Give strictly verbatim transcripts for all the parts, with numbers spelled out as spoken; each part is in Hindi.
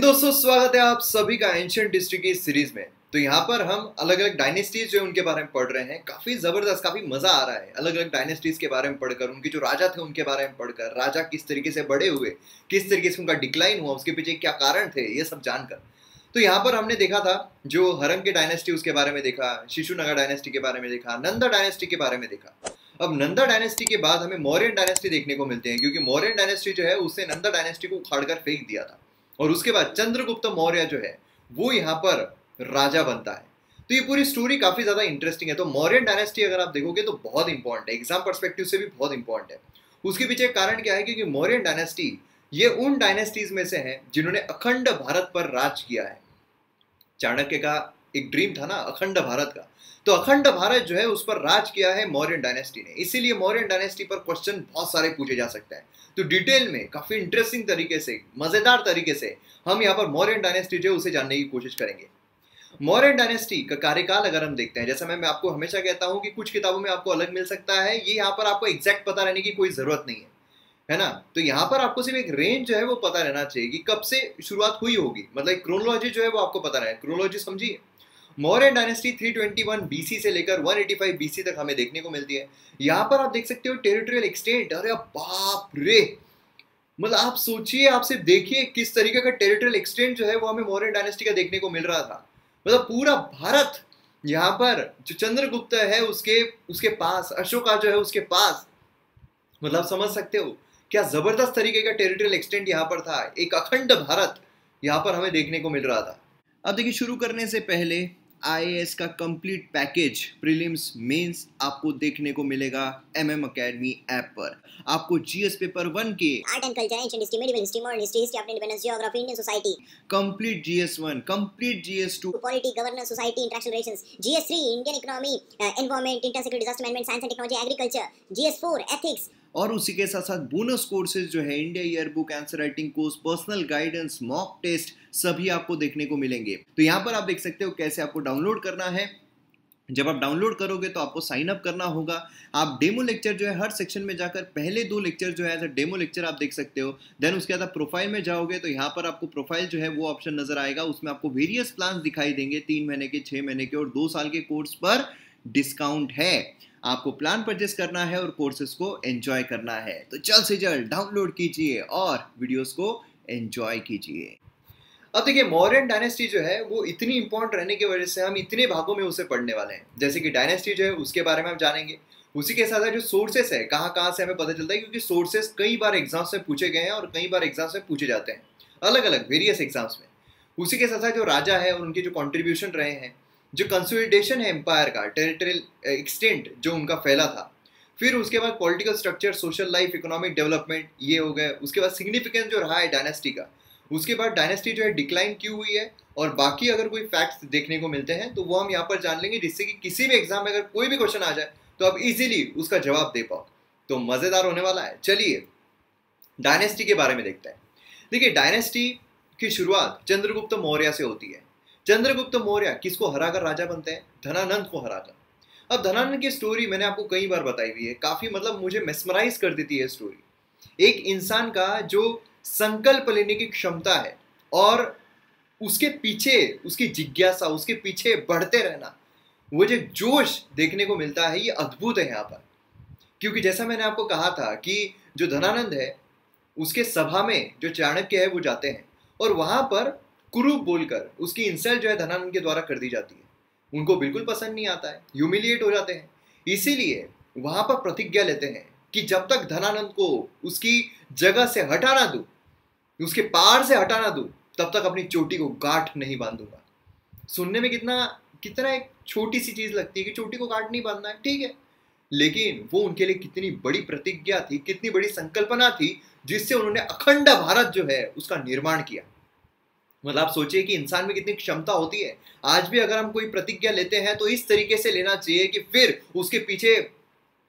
दोस्तों स्वागत है आप सभी का एंशिएंट हिस्ट्री की सीरीज में। तो यहाँ पर हम अलग अलग डायनेस्टीज जो है उनके बारे में पढ़ रहे हैं। काफी जबरदस्त, काफी मजा आ रहा है अलग अलग डायनेस्टीज के बारे में पढ़कर, उनके जो राजा थे उनके बारे में पढ़कर, राजा किस तरीके से बड़े हुए, किस तरीके से उनका डिक्लाइन हुआ, उसके पीछे क्या कारण थे, ये सब जानकर। तो यहाँ पर हमने देखा था जो हरंग के डायनेस्टी उसके बारे में देखा, शिशुनगर डायनेस्टी के बारे में देखा, नंदा डायनेस्टी के बारे में देखा। अब नंदा डायनेस्टी के बाद हमें मौर्य डायनेस्टी देखने को मिलते हैं, क्योंकि मौर्य डायनेस्टी जो है उसने नंदा डायनेस्टी को उखाड़कर फेंक दिया था और उसके बाद चंद्रगुप्त मौर्य जो है वो यहाँ पर राजा बनता है। तो ये पूरी स्टोरी काफी ज्यादा इंटरेस्टिंग है। तो मौर्य डायनेस्टी अगर आप देखोगे तो बहुत इंपॉर्टेंट है, एग्जाम परस्पेक्टिव से भी बहुत इंपॉर्टेंट है। उसके पीछे कारण क्या है, क्योंकि मौर्य डायनेस्टी ये उन डायनेस्टीज में से है जिन्होंने अखंड भारत पर राज किया है। चाणक्य का एक ड्रीम था ना अखंड भारत का, तो अखंड भारत जो है उस पर राज किया है मौर्य डायनेस्टी ने। इसीलिए मौर्य डायनेस्टी पर क्वेश्चन बहुत सारे पूछे जा सकते हैं। तो डिटेल में काफी इंटरेस्टिंग तरीके से, मजेदार तरीके से हम यहाँ पर मौर्य डायनेस्टी जो है उसे जानने की कोशिश करेंगे। मौर्य डायनेस्टी का कार्यकाल अगर हम देखते हैं, जैसा मैं, मैं आपको हमेशा कहता हूँ कि कुछ किताबों में आपको अलग मिल सकता है, ये यहाँ पर आपको एग्जैक्ट पता रहने की कोई जरूरत नहीं है, है ना। तो यहाँ पर आपको सिर्फ एक रेंज जो है वो पता रहना चाहिए कि कब से शुरुआत हुई होगी, मतलब क्रोनोलॉजी जो है वो आपको पता रहे। क्रोनोलॉजी समझिए, मौर्य डायनेस्टी तीन सौ इक्कीस बीसी से लेकर एक सौ पचासी बीसी तक हमें देखने को मिलती है। यहाँ पर आप देख सकते हो टेरिटोरियल एक्सटेंट, अरे बाप रे, मतलब आप सोचिए, आप सिर्फ देखिए किस तरीके का टेरिटोरियल एक्सटेंट जो है वो हमें मौर्य डायनेस्टी का देखने को मिल रहा था। मतलब पूरा भारत यहाँ पर जो चंद्रगुप्त है उसके उसके पास, अशोका जो है उसके पास, मतलब समझ सकते हो क्या जबरदस्त तरीके का टेरिटोरियल एक्सटेंट यहाँ पर था। एक अखंड भारत यहाँ पर हमें देखने को मिल रहा था। अब देखिए, शुरू करने से पहले आई ए एस का कंप्लीट पैकेज प्रीलिम्स मेंस आपको देखने को मिलेगा एम एम अकेडमी ऐप पर। आपको जीएस पेपर वन के art and culture, ancient history, medieval history, modern history, history of independence, geography, Indian society, complete GS one, complete GS two, polity, governance, society interaction relations, GS three, Indian economy, environment, intersector disaster management, science and technology, agriculture, GS four, ethics, और उसी के साथ साथ बोनस कोर्सेज जो है India yearbook, answer writing course, personal guidance, mock test, सभी आपको देखने को मिलेंगे। तो यहाँ पर आप देख सकते हो कैसे आपको डाउनलोड करना है। जब आप डाउनलोड करोगे तो आपको साइन अप करना होगा। आप डेमो लेक्चर जो है हर सेक्शन में जाकर पहले दो लेक्चर जो है एज अ डेमो लेक्चर आप देख सकते हो। देन उसके बाद प्रोफाइल में जाओगे तो यहाँ पर आपको प्रोफाइल जो है वो ऑप्शन नजर आएगा, उसमें आपको वेरियस प्लान दिखाई देंगे। तीन महीने के, छः महीने के और दो साल के कोर्स पर डिस्काउंट है। आपको प्लान परचेस करना है और कोर्सेज को एंजॉय करना है। तो जल्द से जल्द डाउनलोड कीजिए और वीडियोस को एंजॉय कीजिए। अब देखिए, मौर्य डायनेस्टी जो है वो इतनी इंपॉर्टेंट रहने की वजह से हम इतने भागों में उसे पढ़ने वाले हैं। जैसे कि डायनेस्टी जो है उसके बारे में हम जानेंगे, उसी के साथ जो सोर्सेस है कहाँ कहाँ से हमें पता चलता है, क्योंकि सोर्सेस कई बार एग्जाम्स में पूछे गए हैं और कई बार एग्जाम्स में पूछे जाते हैं, अलग अलग वेरियस एग्जाम्स में। उसी के साथ जो राजा है और उनके जो कॉन्ट्रीब्यूशन रहे हैं, जो कंसोलिडेशन है एम्पायर का, टेरिटोरियल एक्सटेंट जो उनका फैला था, फिर उसके बाद political structure, social life, economic development, ये हो गए। उसके बाद सिग्निफिकेंस जो रहा है डायनेस्टी का, उसके बाद डायनेस्टी जो है डिक्लाइन क्यों हुई है, और बाकी अगर कोई फैक्ट्स देखने को मिलते हैं तो वो हम यहाँ पर जान लेंगे, जिससे कि किसी भी एग्जाम में अगर कोई भी क्वेश्चन आ जाए तो आप इजीली उसका जवाब दे पाओ। तो मज़ेदार होने वाला है। चलिए डायनेस्टी के बारे में देखते हैं। देखिए, डायनेस्टी की शुरुआत चंद्रगुप्त मौर्य से होती है। चंद्रगुप्त मौर्य किसको हराकर राजा बनते हैं? धनानंद को हराकर। अब धनानंद की स्टोरी मैंने आपको कई बार बताई हुई है, काफी मतलब मुझे मेस्मराइज कर देती है स्टोरी। एक इंसान का जो संकल्प लेने की क्षमता है और उसके पीछे उसकी जिज्ञासा, उसके पीछे बढ़ते रहना, वो जो जोश देखने को मिलता है ये अद्भुत है यहाँ पर। क्योंकि जैसा मैंने आपको कहा था कि जो धनानंद है उसके सभा में जो चाणक्य है वो जाते हैं और वहां पर कुरूप बोलकर उसकी इंसल्ट जो है धनानंद के द्वारा कर दी जाती है। उनको बिल्कुल पसंद नहीं आता है, ह्यूमिलिएट हो जाते हैं। इसीलिए वहां पर प्रतिज्ञा लेते हैं कि जब तक धनानंद को उसकी जगह से हटा ना दूं, उसके पार से हटा ना दूं, तब तक अपनी चोटी को गांठ नहीं बांधूंगा। सुनने में कितना कितना एक छोटी सी चीज लगती है कि चोटी को गांठ नहीं बांधना है, ठीक है, लेकिन वो उनके लिए कितनी बड़ी प्रतिज्ञा थी, कितनी बड़ी संकल्पना थी, जिससे उन्होंने अखंड भारत जो है उसका निर्माण किया। मतलब आप सोचिए कि इंसान में कितनी क्षमता होती है। आज भी अगर हम कोई प्रतिज्ञा लेते हैं तो इस तरीके से लेना चाहिए कि फिर उसके पीछे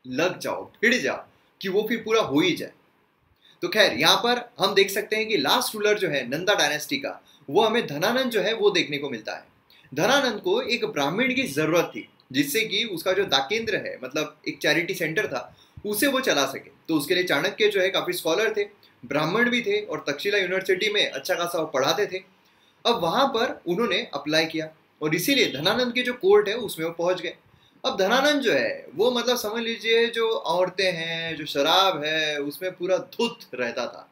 लग जाओ, भिड़ जाओ, कि वो फिर पूरा हो ही जाए। तो खैर, यहाँ पर हम देख सकते हैं कि लास्ट रूलर जो है नंदा डायनेस्टी का, वो हमें धनानंद जो है वो देखने को मिलता है। धनानंद को एक ब्राह्मण की जरूरत थी, जिससे कि उसका जो दाकेंद्र है, मतलब एक चैरिटी सेंटर था, उसे वो चला सके। तो उसके लिए चाणक्य जो है काफी स्कॉलर थे, ब्राह्मण भी थे और तक्षशिला यूनिवर्सिटी में अच्छा खासा वो पढ़ाते थे। अब वहाँ पर उन्होंने अप्लाई किया और इसीलिए धनानंद की जो कोर्ट है उसमें वो पहुँच गए। अब धनानंद जो है वो मतलब समझ लीजिए जो औरतें हैं, जो शराब है, उसमें पूरा धुत रहता था।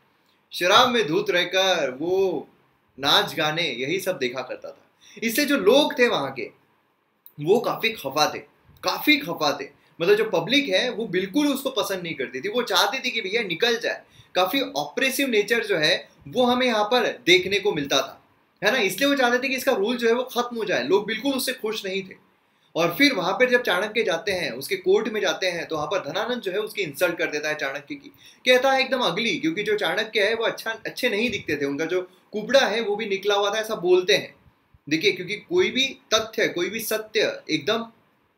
शराब में धुत रहकर वो नाच गाने यही सब देखा करता था। इससे जो लोग थे वहाँ के वो काफ़ी खफा थे, काफ़ी खफा थे। मतलब जो पब्लिक है वो बिल्कुल उसको पसंद नहीं करती थी। वो चाहती थी कि भैया निकल जाए। काफ़ी ऑपरेसिव नेचर जो है वो हमें यहाँ पर देखने को मिलता था, है ना। इसलिए वो चाहते थे कि इसका रूल जो है वो ख़त्म हो जाए। लोग बिल्कुल उससे खुश नहीं थे। और फिर वहाँ पर जब चाणक्य जाते हैं, उसके कोर्ट में जाते हैं, तो वहाँ पर धनानंद जो है उसकी इंसल्ट कर देता है चाणक्य की। कहता है एकदम अगली, क्योंकि जो चाणक्य है वो अच्छा अच्छे नहीं दिखते थे। उनका जो कुबड़ा है वो भी निकला हुआ था, ऐसा बोलते हैं। देखिए, क्योंकि कोई भी तथ्य, कोई भी सत्य एकदम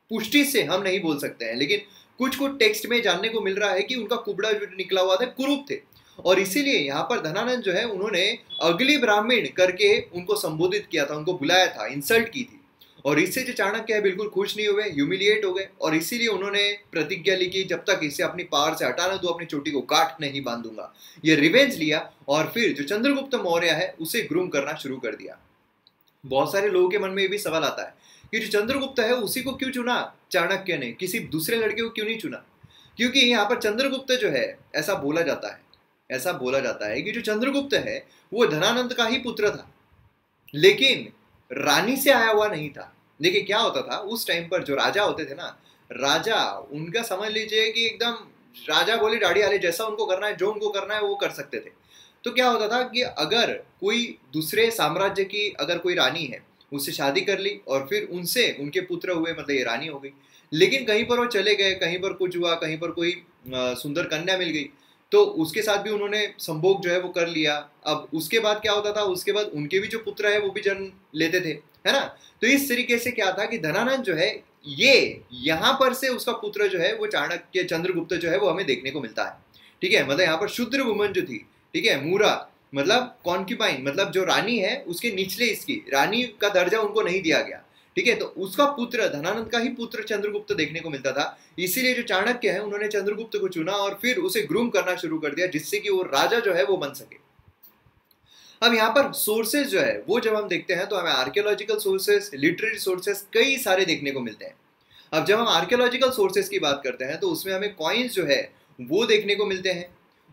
पुष्टि से हम नहीं बोल सकते हैं, लेकिन कुछ कुछ टेक्स्ट में जानने को मिल रहा है कि उनका कुबड़ा जो निकला हुआ था, कुरूप थे। और इसीलिए यहाँ पर धनानंद जो है उन्होंने अगली ब्राह्मण करके उनको संबोधित किया था, उनको बुलाया था, इंसल्ट की थी। और इससे जो चाणक्य है बिल्कुल खुश नहीं हुए, ह्यूमिलिएट हो गए। और इसीलिए उन्होंने प्रतिज्ञा ली कि जब तक इसे अपनी पावर से हटाना तो अपनी चोटी को गांठ नहीं बांधूंगा। ये रिवेंज लिया और फिर जो चंद्रगुप्त मौर्य है उसे ग्रूम करना शुरू कर दिया। बहुत सारे लोगों के मन में ये भी सवाल आता है कि जो चंद्रगुप्त है उसी को क्यों चुना चाणक्य ने, किसी दूसरे लड़के को क्यों नहीं चुना। क्योंकि यहाँ पर चंद्रगुप्त जो है, ऐसा बोला जाता है, ऐसा बोला जाता है कि जो चंद्रगुप्त है वो धनानंद का ही पुत्र था, लेकिन रानी से आया हुआ नहीं था। देखिए क्या होता था उस टाइम पर, जो राजा होते थे ना, राजा उनका समझ लीजिए कि एकदम राजा बोले दाढ़ी वाले, जैसा उनको करना है, जो उनको करना है वो कर सकते थे। तो क्या होता था कि अगर कोई दूसरे साम्राज्य की अगर कोई रानी है, उससे शादी कर ली और फिर उनसे उनके पुत्र हुए, मतलब ये रानी हो गई। लेकिन कहीं पर वो चले गए, कहीं पर कुछ हुआ, कहीं पर कोई सुंदर कन्या मिल गई, तो उसके साथ भी उन्होंने संभोग जो है वो कर लिया। अब उसके बाद क्या होता था, उसके बाद उनके भी जो पुत्र है वो भी जन्म लेते थे, है ना। तो इस तरीके से क्या था कि धनानंद जो है ये यहाँ पर से उसका पुत्र जो है वो चाणक्य चंद्रगुप्त जो है वो हमें देखने को मिलता है। ठीक है, मतलब यहाँ पर शूद्र वुमन जो थी, ठीक है, मूरा मतलब कॉन्क्यूपाइन, मतलब जो रानी है उसके निचले, इसकी रानी का दर्जा उनको नहीं दिया गया। ठीक है, तो उसका पुत्र धनानंद का ही पुत्र चंद्रगुप्त देखने को मिलता था। इसीलिए जो चाणक्य है उन्होंने चंद्रगुप्त को चुना और फिर उसे ग्रूम करना शुरू कर दिया, जिससे कि वो राजा जो है वो बन सके। अब यहाँ पर सोर्सेज जो है वो जब हम देखते हैं तो हमें आर्कियोलॉजिकल सोर्सेज, लिटरेरी सोर्सेज कई सारे देखने को मिलते हैं। अब जब हम आर्कियोलॉजिकल सोर्सेज की बात करते हैं तो उसमें हमें कॉइन्स जो है वो देखने को मिलते हैं,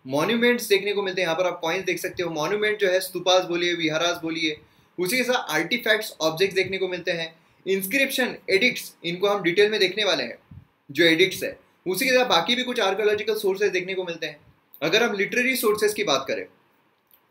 मॉन्यूमेंट्स देखने को मिलते हैं। यहाँ पर आप कॉइन्स देख सकते हो। मॉन्यूमेंट जो है स्तूपास बोलिए, विहारास बोलिए, उसी के साथ आर्टिफैक्ट्स, ऑब्जेक्ट्स देखने को मिलते हैं। इंस्क्रिप्शन, एडिक्ट्स, इनको हम डिटेल में देखने वाले हैं, जो एडिक्ट्स है उसी के साथ बाकी भी कुछ आर्कियोलॉजिकल सोर्सेज देखने को मिलते हैं। अगर हम लिटरेरी सोर्सेज की बात करें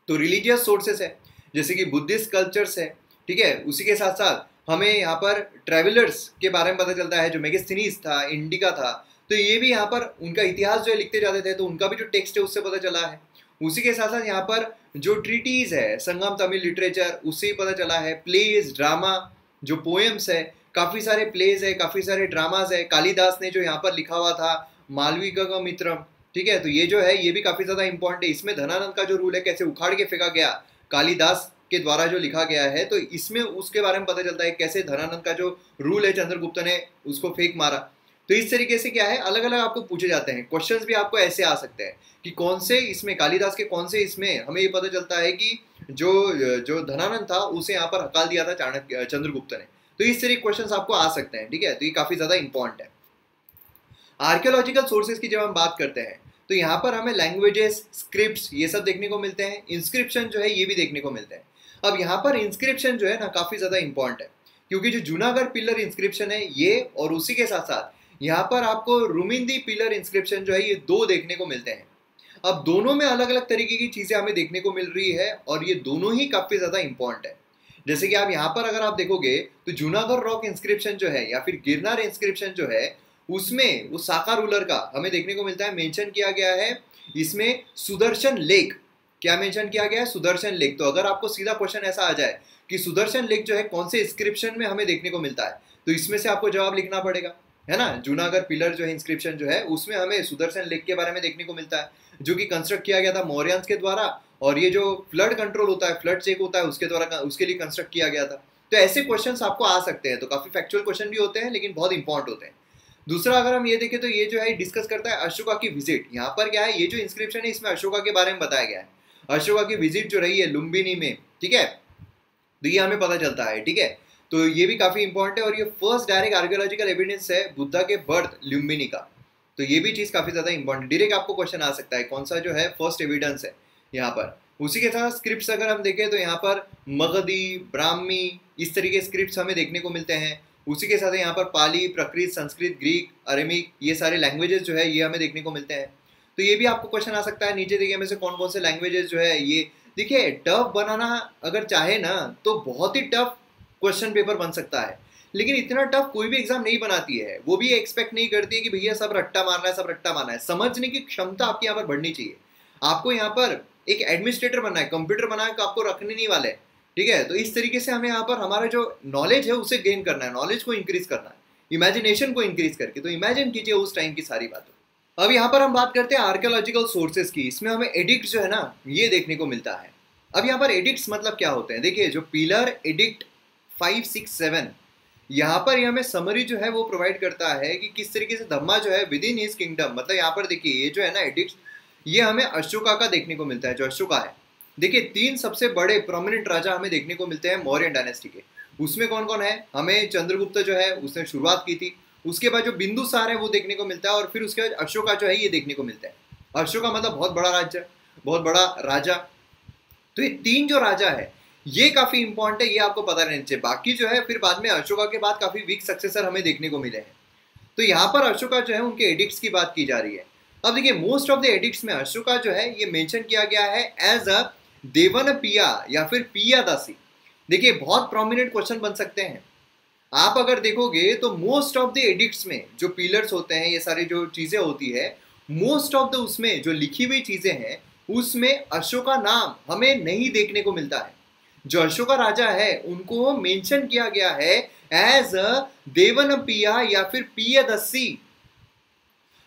तो रिलीजियस सोर्सेज है, जैसे कि बुद्धिस्ट कल्चर्स है, ठीक है। उसी के साथ साथ हमें यहाँ पर ट्रैवलर्स के बारे में पता चलता है, जो मेगस्थनीज था, इंडिका था, तो ये भी यहाँ पर उनका इतिहास जो है लिखते जाते थे, तो उनका भी जो टेक्स्ट है उससे पता चला है। उसी के साथ साथ यहाँ पर जो ट्रीटीज़ है, संगम तमिल लिटरेचर, उससे पता चला है। प्लेज, ड्रामा, जो पोएम्स है, काफ़ी सारे प्लेज है, काफ़ी सारे ड्रामाज है। कालीदास ने जो यहाँ पर लिखा हुआ था मालविका का मित्रम, ठीक है, तो ये जो है ये भी काफ़ी ज़्यादा इंपॉर्टेंट है। इसमें धनानंद का जो रूल है कैसे उखाड़ के फेंका गया, कालीदास के द्वारा जो लिखा गया है, तो इसमें उसके बारे में पता चलता है कैसे धनानंद का जो रूल है चंद्रगुप्त ने उसको फेंक मारा। तो इस तरीके से क्या है, अलग अलग आपको पूछे जाते हैं क्वेश्चंस भी। आपको ऐसे आ सकते हैं कि कौन से इसमें कालिदास के, कौन से इसमें, हमें ये पता चलता है कि जो जो धनानंद था उसे यहाँ पर हकाल दिया था चाणक्य चंद्रगुप्त ने। तो इस तरीके क्वेश्चंस आपको आ सकते हैं, ठीक है। तो ये काफ़ी ज़्यादा इंपॉर्टेंट है। आर्कियोलॉजिकल सोर्सेज की जब हम बात करते हैं तो यहाँ पर हमें लैंग्वेजेस, स्क्रिप्ट, ये सब देखने को मिलते हैं। इंस्क्रिप्शन जो है ये भी देखने को मिलते हैं। अब यहाँ पर इंस्क्रिप्शन जो है ना काफ़ी ज़्यादा इंपॉर्टेंट है, क्योंकि जो जूनागढ़ पिलर इंस्क्रिप्शन है ये, और उसी के साथ साथ यहाँ पर आपको रुमिंदी पिलर इंस्क्रिप्शन जो है ये दो देखने को मिलते हैं। अब दोनों में अलग अलग तरीके की चीज़ें हमें देखने को मिल रही है और ये दोनों ही काफ़ी ज़्यादा इंपॉर्टेंट है। जैसे कि आप यहाँ पर अगर आप देखोगे तो जूनागढ़ रॉक इंस्क्रिप्शन जो है या फिर गिरनार इंस्क्रिप्शन जो है उसमें वो साका रूलर का हमें देखने को मिलता है, मेंशन किया गया है। इसमें सुदर्शन लेक, क्या मेंशन किया गया है, सुदर्शन लेक। तो अगर आपको सीधा क्वेश्चन ऐसा आ जाए कि सुदर्शन लेक जो है कौन से इंस्क्रिप्शन में हमें देखने को मिलता है, तो इसमें से आपको जवाब लिखना पड़ेगा, है ना। जूनागढ़ पिलर जो है इंस्क्रिप्शन जो है उसमें हमें सुदर्शन लेक के बारे में देखने को मिलता है, जो कि कंस्ट्रक्ट किया गया था मौर्यंस के द्वारा, और ये जो फ्लड कंट्रोल होता है, फ्लड चेक होता है, उसके द्वारा उसके लिए कंस्ट्रक्ट किया गया था। तो ऐसे क्वेश्चंस आपको आ सकते हैं। तो काफ़ी फैक्चुअल क्वेश्चन भी होते हैं लेकिन बहुत इंपॉर्टेंट होते हैं। दूसरा अगर हम ये देखें तो ये जो है डिस्कस करता है अशोका की विजिट। यहाँ पर क्या है, ये जो इंस्क्रिप्शन है इसमें अशोका के बारे में बताया गया है, अशोका की विजिट जो रही है लुम्बिनी में, ठीक है, तो ये हमें पता चलता है, ठीक है। तो ये भी काफ़ी इंपॉर्टेंट है और ये फर्स्ट डायरेक्ट आर्कियोलॉजिकल एविडेंस है बुद्धा के बर्थ लुम्बिनी का। तो ये भी चीज़ काफ़ी ज़्यादा इंपॉर्टेंट, डायरेक्ट आपको क्वेश्चन आ सकता है कौन सा जो है फर्स्ट एविडेंस है यहाँ पर। उसी के साथ स्क्रिप्ट अगर हम देखें तो यहाँ पर मगधी, ब्राह्मी, इस तरीके स्क्रिप्ट हमें देखने को मिलते हैं। उसी के साथ यहाँ पर पाली, प्रकृत, संस्कृत, ग्रीक, अरेमिक, ये सारे लैंग्वेजेस जो है ये हमें देखने को मिलते हैं। तो ये भी आपको क्वेश्चन आ सकता है नीचे देखिए में से कौन कौन से लैंग्वेजेस जो है ये। देखिए टफ बनाना अगर चाहे ना तो बहुत ही टफ क्वेश्चन पेपर बन सकता है, लेकिन इतना टफ कोई भी एग्जाम नहीं बनाती है। वो भी एक्सपेक्ट नहीं करती है कि भैया सब रट्टा मारना है, सब रट्टा मारना है। समझने की क्षमता आपकी यहाँ पर बढ़नी चाहिए। आपको यहाँ पर एक एडमिनिस्ट्रेटर बनना है, कंप्यूटर बना है, आपको रखने नहीं वाले, ठीक है। तो इस तरीके से हमें यहाँ पर हमारा जो नॉलेज है उसे गेन करना है, नॉलेज को इंक्रीज करना है, इमेजिनेशन को इंक्रीज करके। तो इमेजिन कीजिए उस टाइम की सारी बातों। अब यहाँ पर हम बात करते हैं आर्कियोलॉजिकल सोर्सेज की। इसमें हमें एडिक्ट जो है ना ये देखने को मिलता है। अब यहाँ पर एडिक्ट्स मतलब क्या होते हैं, देखिए जो pillar edict five six seven, यहाँ पर हमें समरी जो है वो प्रोवाइड करता है कि किस तरीके से धम्मा जो है विद इन हिज किंगडम, मतलब यहाँ पर देखिए ये जो है ना एडिक्ट, ये हमें अशोका का देखने को मिलता है, जो अशोका है। देखिए तीन सबसे बड़े प्रोमिनेंट राजा हमें देखने को मिलते हैं मौर्य डायनेस्टी के। उसमें कौन कौन है, हमें चंद्रगुप्त जो है उसने शुरुआत की थी, उसके बाद जो बिंदुसार है वो देखने को मिलता है, और फिर उसके बाद अशोका जो है ये देखने को मिलता है। अशोका मतलब बहुत बड़ा राज्य, बहुत बड़ा राजा। तो ये तीन जो राजा है ये काफ़ी इंपॉर्टेंट है, ये आपको पता रहना चाहिए। बाकी जो है फिर बाद में अशोका के बाद काफ़ी वीक सक्सेसर हमें देखने को मिले हैं। तो यहाँ पर अशोका जो है उनके एडिक्ट्स की बात की जा रही है। अब देखिए मोस्ट ऑफ द एडिक्ट्स में अशोका जो है ये मेंशन किया गया है एज अ देवन पिया या फिर पियादासी। देखिए बहुत प्रोमिनेंट क्वेश्चन बन सकते हैं। आप अगर देखोगे तो मोस्ट ऑफ द एडिक्ट्स में जो पिलर्स होते हैं, ये सारी जो चीज़ें होती है, मोस्ट ऑफ द उसमें जो लिखी हुई चीज़ें हैं उसमें अशोका नाम हमें नहीं देखने को मिलता है। जो अशोका राजा है उनको मेंशन किया गया है एज अ देवन पिया या फिर पियादसी।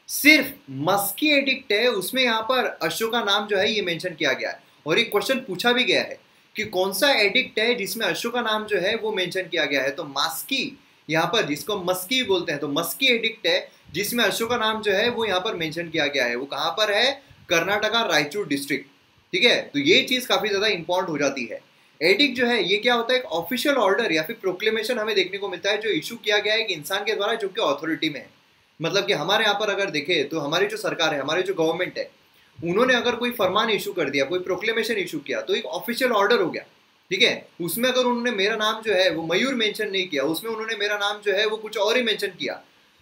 सिर्फ मस्की एडिक्ट है उसमें यहाँ पर अशोका नाम जो है ये मेंशन किया गया है, और एक क्वेश्चन पूछा भी गया है कि कौन सा एडिक्ट है जिसमें अशोका नाम जो है वो मेंशन किया गया है। तो मस्की यहाँ पर, जिसको मस्की बोलते हैं, तो मस्की एडिक्ट है जिसमें अशोका नाम जो है वो यहाँ पर मेंशन किया गया है। वो कहाँ पर है, कर्नाटका रायचूर डिस्ट्रिक्ट, ठीक है। तो ये चीज़ काफ़ी ज़्यादा इंपॉर्टेंट हो जाती है। एडिक्ट जो है ये क्या होता है, एक ऑफिशियल ऑर्डर या फिर प्रोक्लेमेशन हमें देखने को मिलता है जो इशू किया गया है एक इंसान के द्वारा जो कि ऑथोरिटी में है। मतलब कि हमारे यहाँ पर अगर देखें तो हमारी जो सरकार है, हमारी जो गवर्नमेंट है, उन्होंने अगर कोई फरमान इशू कर दिया, कोई प्रोक्लेमेशन इशू किया, तो एक ऑफिशियल ऑर्डर हो गया, ठीक है। उसमें अगर उन्होंने मेरा नाम जो है वो मयूर मेंशन नहीं किया, उसमें उन्होंने मेरा नाम जो है वो कुछ और ही मेंशन किया,